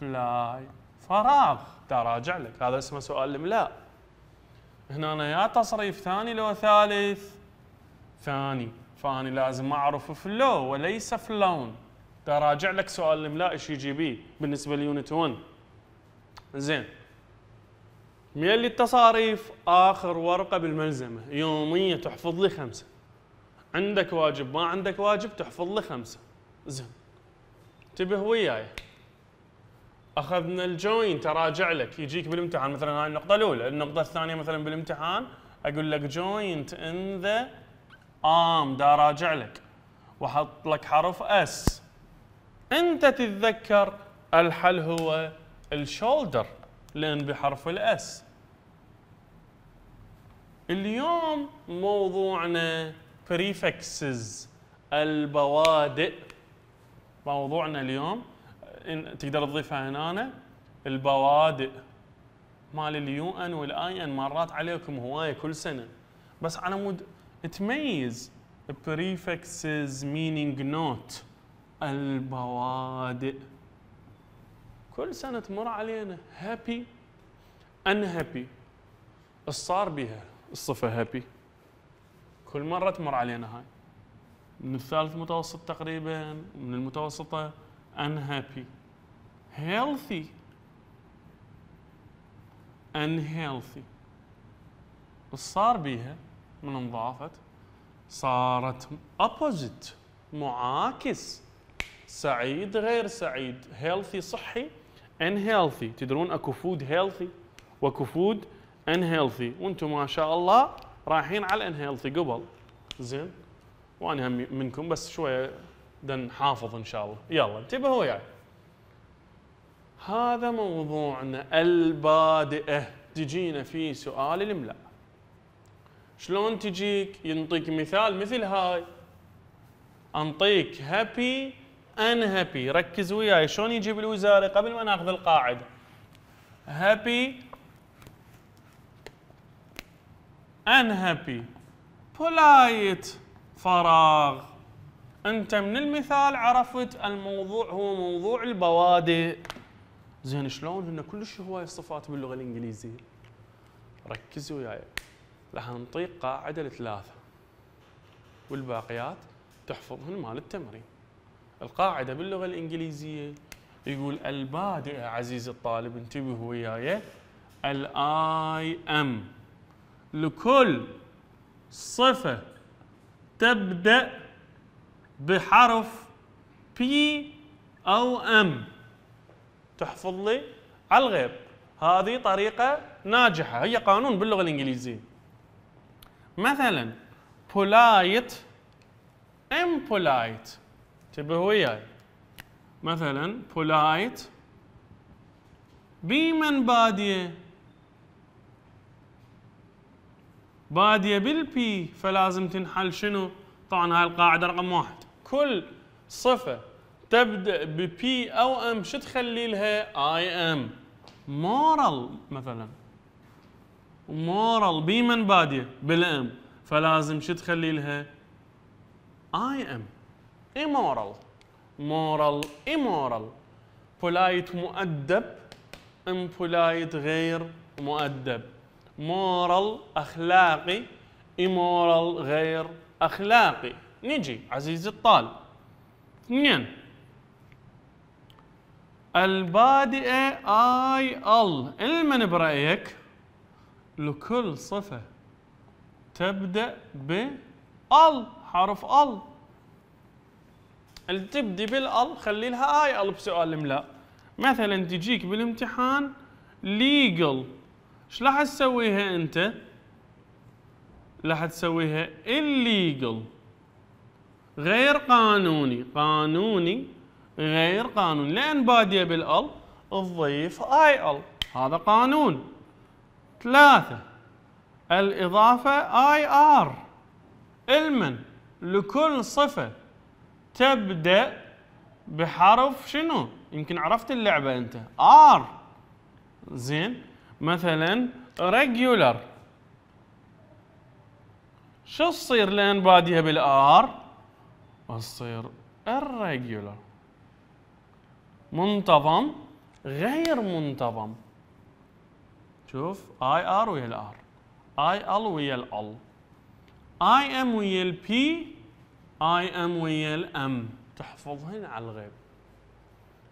فلاي فراغ، تراجع لك، هذا اسمه سؤال الإملاء. هنا أنا يا تصريف ثاني لو ثالث؟ ثاني، فأني لازم أعرف فلو وليس فلون. تراجع لك سؤال الإملاء ايش يجي بيه بالنسبة ليونت واحد. زين ميلي التصاريف آخر ورقة بالملزمة، يومية تحفظ لي خمسة. عندك واجب ما عندك واجب تحفظ لي خمسة. زين انتبه وياي، اخذنا الجوينت تراجع لك، يجيك بالامتحان مثلا هاي النقطه الاولى، النقطه الثانيه مثلا بالامتحان اقول لك جوينت ان ذا ام، دا راجع لك واحط لك حرف اس. انت تتذكر الحل هو الشولدر لان بحرف الاس. اليوم موضوعنا بريفكسز، البوادئ. موضوعنا اليوم إن تقدر تضيفها هنا البوادئ، مال اليو ان والاي ان مرات عليكم هوايه كل سنه، بس على مود تميز prefixes meaning not. البوادئ كل سنه تمر علينا هابي ان هابي. ايش صار بها الصفه هابي؟ كل مره تمر علينا هاي، من الثالث متوسط تقريبا، من المتوسطه ان هابي، هيلثي، ان هيلثي. ايش صار بها؟ من انضافت صارت opposite، معاكس، سعيد غير سعيد. healthy صحي، unhealthy. تدرون اكو food healthy واكو food unhealthy، وانتم ما شاء الله رايحين على unhealthy قبل. زين، وانا هم منكم بس شويه دن حافظ ان شاء الله. يلا انتبهوا وياي يعني. هذا موضوعنا البادئه. تجينا في سؤال الاملاء. شلون تجيك؟ ينطيك مثال مثل هاي، انطيك هابي ان هابي. ركز وياي شلون يجيب الوزاري قبل ما ناخذ القاعده. هابي ان هابي، بولايت، فراغ. انت من المثال عرفت الموضوع هو موضوع البوادئ. زين، شلون هن كلش هواي الصفات باللغه الانجليزيه. ركز وياي، راح نطيق قاعده لثلاثه والباقيات تحفظهن مال التمرين. القاعده باللغه الانجليزيه يقول البادئه عزيزي الطالب، انتبه وياي، الاي ام لكل صفه تبدا بحرف بي او ام. تحفظ لي على الغيب، هذه طريقه ناجحه، هي قانون باللغه الانجليزيه. مثلا polite impolite، انتبهوا وياي. مثلا polite بي من باديه، باديه بالبي، فلازم تنحل شنو؟ طبعا هاي القاعده رقم واحد، كل صفه تبدا ببي او ام شو تخلي لها؟ اي ام. مورال مثلا، مورال بي من باديه بالام، فلازم شو تخلي لها؟ اي ام. immoral، moral، immoral. polite مؤدب، impolite غير مؤدب. moral اخلاقي، immoral غير اخلاقي. نجي عزيزي الطالب. اثنين، البادئه اي ال، المن برايك؟ لكل صفه تبدا ب ال، حرف ال. اللي تبدي بالال خلي لها اي ال بسؤال الاملاء. مثلا تجيك بالامتحان legal، ايش راح تسويها انت؟ راح تسويها illegal، غير قانوني. قانوني غير قانوني لان باديه بالال، تضيف اي ال، هذا قانون. ثلاثه، الاضافه اي ار، المن لكل صفه تبدأ بحرف شنو؟ يمكن عرفت اللعبة أنت، آر. زين، مثلا regular، شو تصير لأن باديها بالآر؟ تصير irregular. منتظم غير منتظم، شوف آي آر ويا الآر، آي أل ويا الأل، آي أم ويا البي، اي ام ويا الام. تحفظهن على الغيب،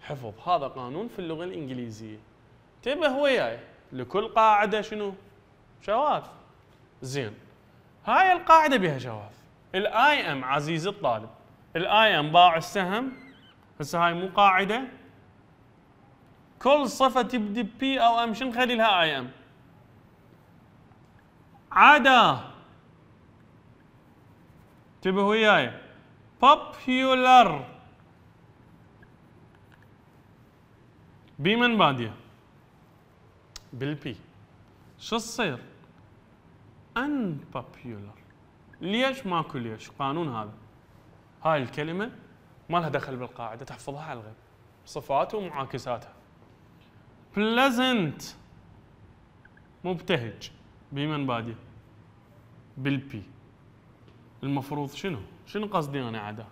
حفظ. هذا قانون في اللغه الانجليزيه. انتبه وياي، لكل قاعده شنو؟ شواذ. زين، هاي القاعده بها شواذ. الاي ام عزيزي الطالب، الاي ام باع السهم. هسه هاي مو قاعده، كل صفه تبدي بي او ام شنو نخلي لها؟ اي ام. عدا، انتبه وياي، popular بي من باديه بالبي، شو تصير؟ unpopular. ليش؟ ماكو ليش، قانون هذا. هاي الكلمه ما لها دخل بالقاعده، تحفظها على الغيب، صفاتها ومعاكساتها. pleasant مبتهج، بي من باديه بالبي، المفروض شنو؟ شنو قصدي انا عدا؟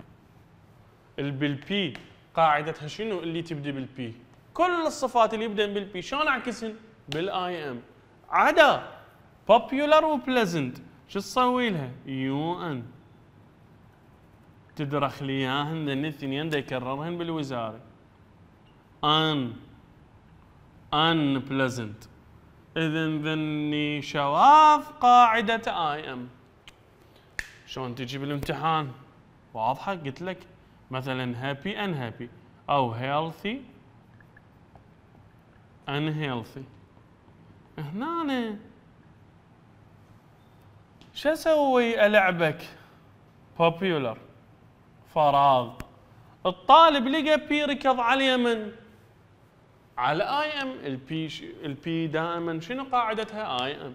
البالبي قاعدتها شنو اللي تبدي بالبي؟ كل الصفات اللي يبدأن بالبي شلون عكسن؟ بالاي ام، عدا popular وبليزنت شو تسوي لها؟ يو ان، تدرخ لي اياهن الاثنين دا يكررهن بالوزاره. ان ان بليزنت، اذا ذني شواف قاعده اي ام. شلون تجي بالامتحان؟ واضحه، قلت لك مثلا هابي ان هابي او هيلثي ان هيلثي. هنا أنا شو اسوي؟ العبك popular فراغ. الطالب لقى بي ركض على من؟ على اي ام. البي ش... البي دائما شنو قاعدتها؟ اي ام.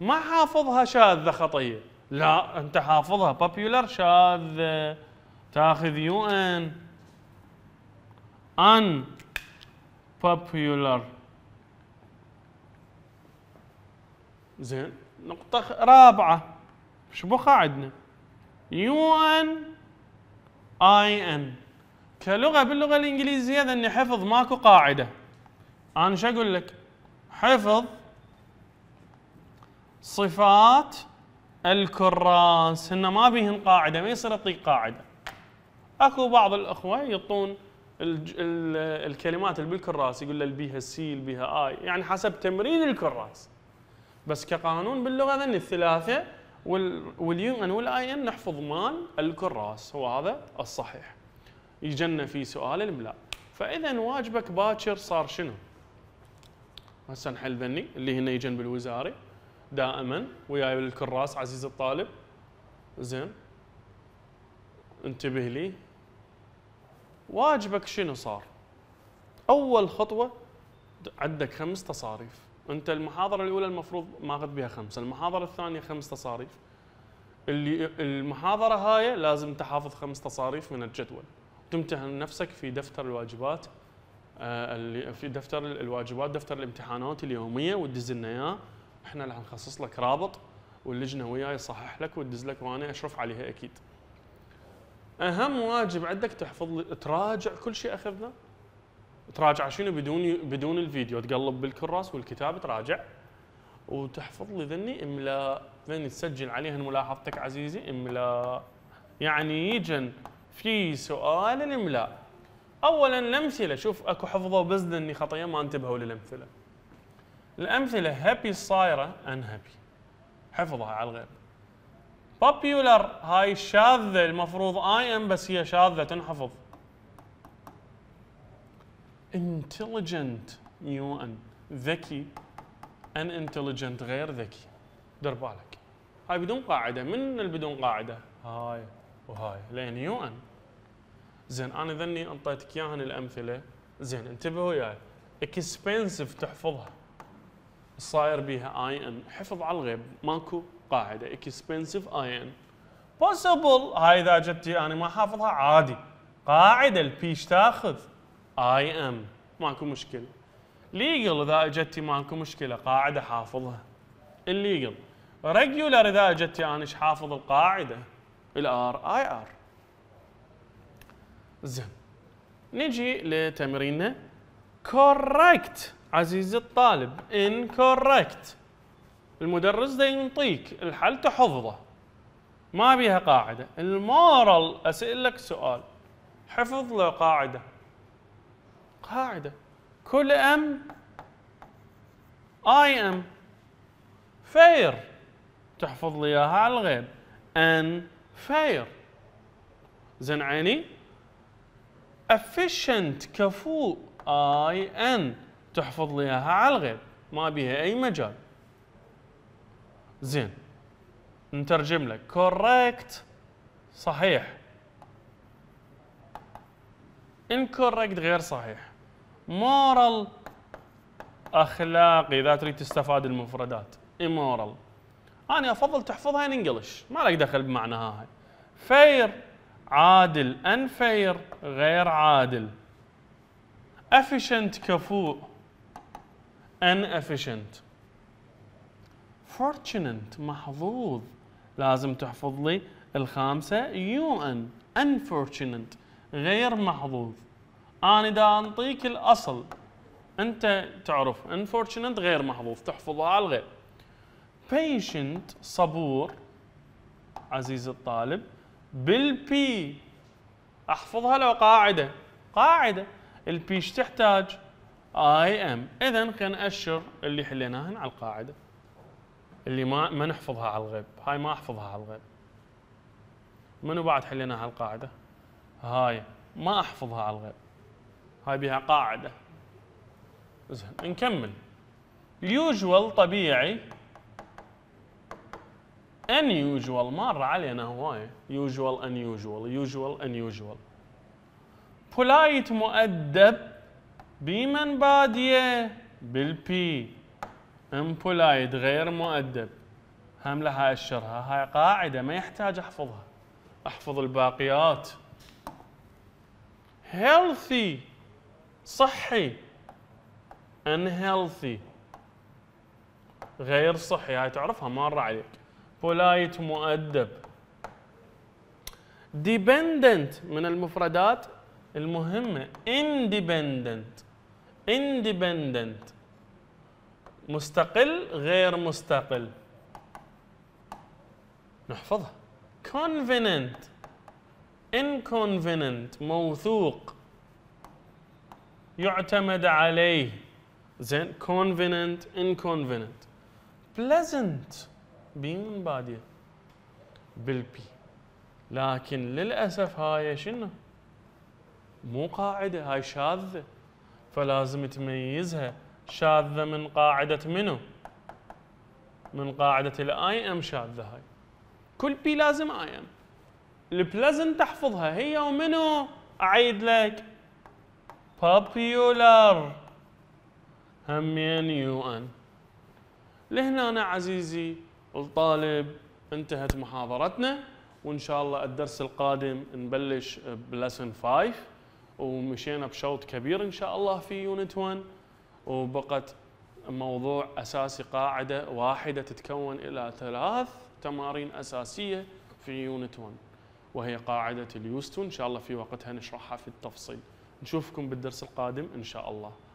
ما حافظها شاذه خطيه، لا انت حافظها popular شاذه، تاخذ يو ان. ان popular زين. نقطة رابعة شو بقاعدنا؟ يو ان اي ان. كلغة باللغة الإنجليزية ذني حفظ ماكو قاعدة. أنا شو أقول لك؟ حفظ صفات الكراس، هن ما بيهن قاعدة، ما يصير أعطيك قاعدة. أكو بعض الأخوة يعطون الكلمات اللي بالكراس يقول له بيها سي بيها آي، يعني حسب تمرين الكراس. بس كقانون باللغه ذن الثلاثه واليو ان والاي ان نحفظ مال الكراس، وهذا الصحيح. يجن في سؤال الاملاء. فاذا واجبك باكر صار شنو؟ هسه نحل ذني اللي هنا يجن بالوزاري دائما وياي بالكراس عزيز الطالب. زين انتبه لي، واجبك شنو صار؟ اول خطوه عندك خمس تصاريف. انت المحاضره الاولى المفروض ماخذ بها خمسه، المحاضره الثانيه خمس تصاريف. اللي المحاضره هاي لازم تحافظ خمس تصاريف من الجدول، تمتحن نفسك في دفتر الواجبات اللي في دفتر الواجبات دفتر الامتحانات اليوميه، وتدز لنا اياه، احنا اللي حنخصص لك رابط واللجنه وياي يصحح لك وتدز لك وانا اشرف عليها اكيد. اهم واجب عندك تحفظ، تراجع كل شيء اخذنا. تراجع شنو؟ بدون بدون الفيديو، تقلب بالكراس والكتاب تراجع وتحفظ لي ذني املاء، ذني تسجل عليهن ملاحظتك عزيزي املاء. يعني يجن في سؤال الاملاء. اولا الامثله، شوف اكو حفظوا بس ذني خطيه ما انتبهوا للامثله. الامثله هابي الصايره ان هابي، حفظها على الغير. بابيولر هاي الشاذه المفروض اي ام بس هي شاذه تنحفظ. intelligent يو ان، ذكي ان انتليجنت غير ذكي. دير بالك هاي بدون قاعده، من البدون قاعده هاي وهاي لين يو ان. زين انا ذني انطيتك اياهن الامثله. زين انتبهوا وياي، اكسبنسيف تحفظها صاير بيها اي ان، حفظ على الغيب ماكو قاعده. اكسبنسيف اي ان. possible هاي اذا جتي انا ما حافظها عادي، قاعده البيش تاخذ اي ام ماكو مشكله. ليجل اذا اجتي ماكو مشكله، قاعده حافظها الليجل. ريجولر اذا اجتي انا ايش حافظ القاعده؟ الار اي ار. زين نجي لتمريننا كوركت عزيزي الطالب. ان كوركت المدرس ده ينطيك الحل تحفظه، ما بيها قاعده. المورال اسالك سؤال، حفظ له قاعده. قاعدة كل ام اي ام. فير تحفظ لي اياها على الغيب، ان فير. زين عيني افيشنت كفوء اي ان، تحفظ لي اياها على الغيب ما بيها اي مجال. زين نترجم لك كوركت صحيح، incorrect غير صحيح. moral اخلاقي اذا تريد تستفاد المفردات. immoral انا افضل تحفظها ان انجلش، ما لك دخل بمعناها هاي. fair عادل، unfair غير عادل. efficient كفوء، inefficient. fortunate محظوظ، لازم تحفظ لي الخامسه يو ان. unfortunate غير محظوظ. انا دا انطيك الاصل انت تعرف unfortunate غير محظوظ تحفظها على الغير. patient صبور عزيز الطالب بالبي احفظها لو قاعده قاعده البي ايش تحتاج؟ اي ام. اذا خلينا ناشر اللي حليناهن على القاعده اللي ما ما نحفظها على الغيب، هاي ما احفظها على الغيب. منو بعد حليناها على القاعده؟ هاي ما احفظها على الغيب. هاي بها قاعده. زين نكمل. usual طبيعي unusual مر علينا هوايه usual unusual usual unusual. polite مؤدب بمن باديه بالبي. impolite غير مؤدب هم لها أشرها. هاي قاعده ما يحتاج احفظها، احفظ الباقيات. healthy صحي unhealthy غير صحي، هاي تعرفها مره عليك. polite مؤدب. dependent من المفردات المهمه independent independent مستقل غير مستقل نحفظها. convenient inconvenient موثوق يعتمد عليه. زين convenient inconvenient. pleasant بين بادية بالبي، لكن للأسف هاي شنو مو قاعدة، هاي شاذة فلازم تميزها. شاذة من قاعدة منو؟ من قاعدة الاي ام شاذة. هاي كل بي لازم اي ام. البلازنت تحفظها هي ومنو؟ اعيد لك popular همين يو ان. لهنا أنا عزيزي الطالب انتهت محاضرتنا، وان شاء الله الدرس القادم نبلش بلسن خمسة، ومشينا بشوط كبير ان شاء الله في يونت واحد، وبقت موضوع اساسي قاعده واحده تتكون الى ثلاث تمارين اساسيه في يونت واحد، وهي قاعده اليوستو ان شاء الله في وقتها نشرحها في التفصيل. نشوفكم بالدرس القادم ان شاء الله.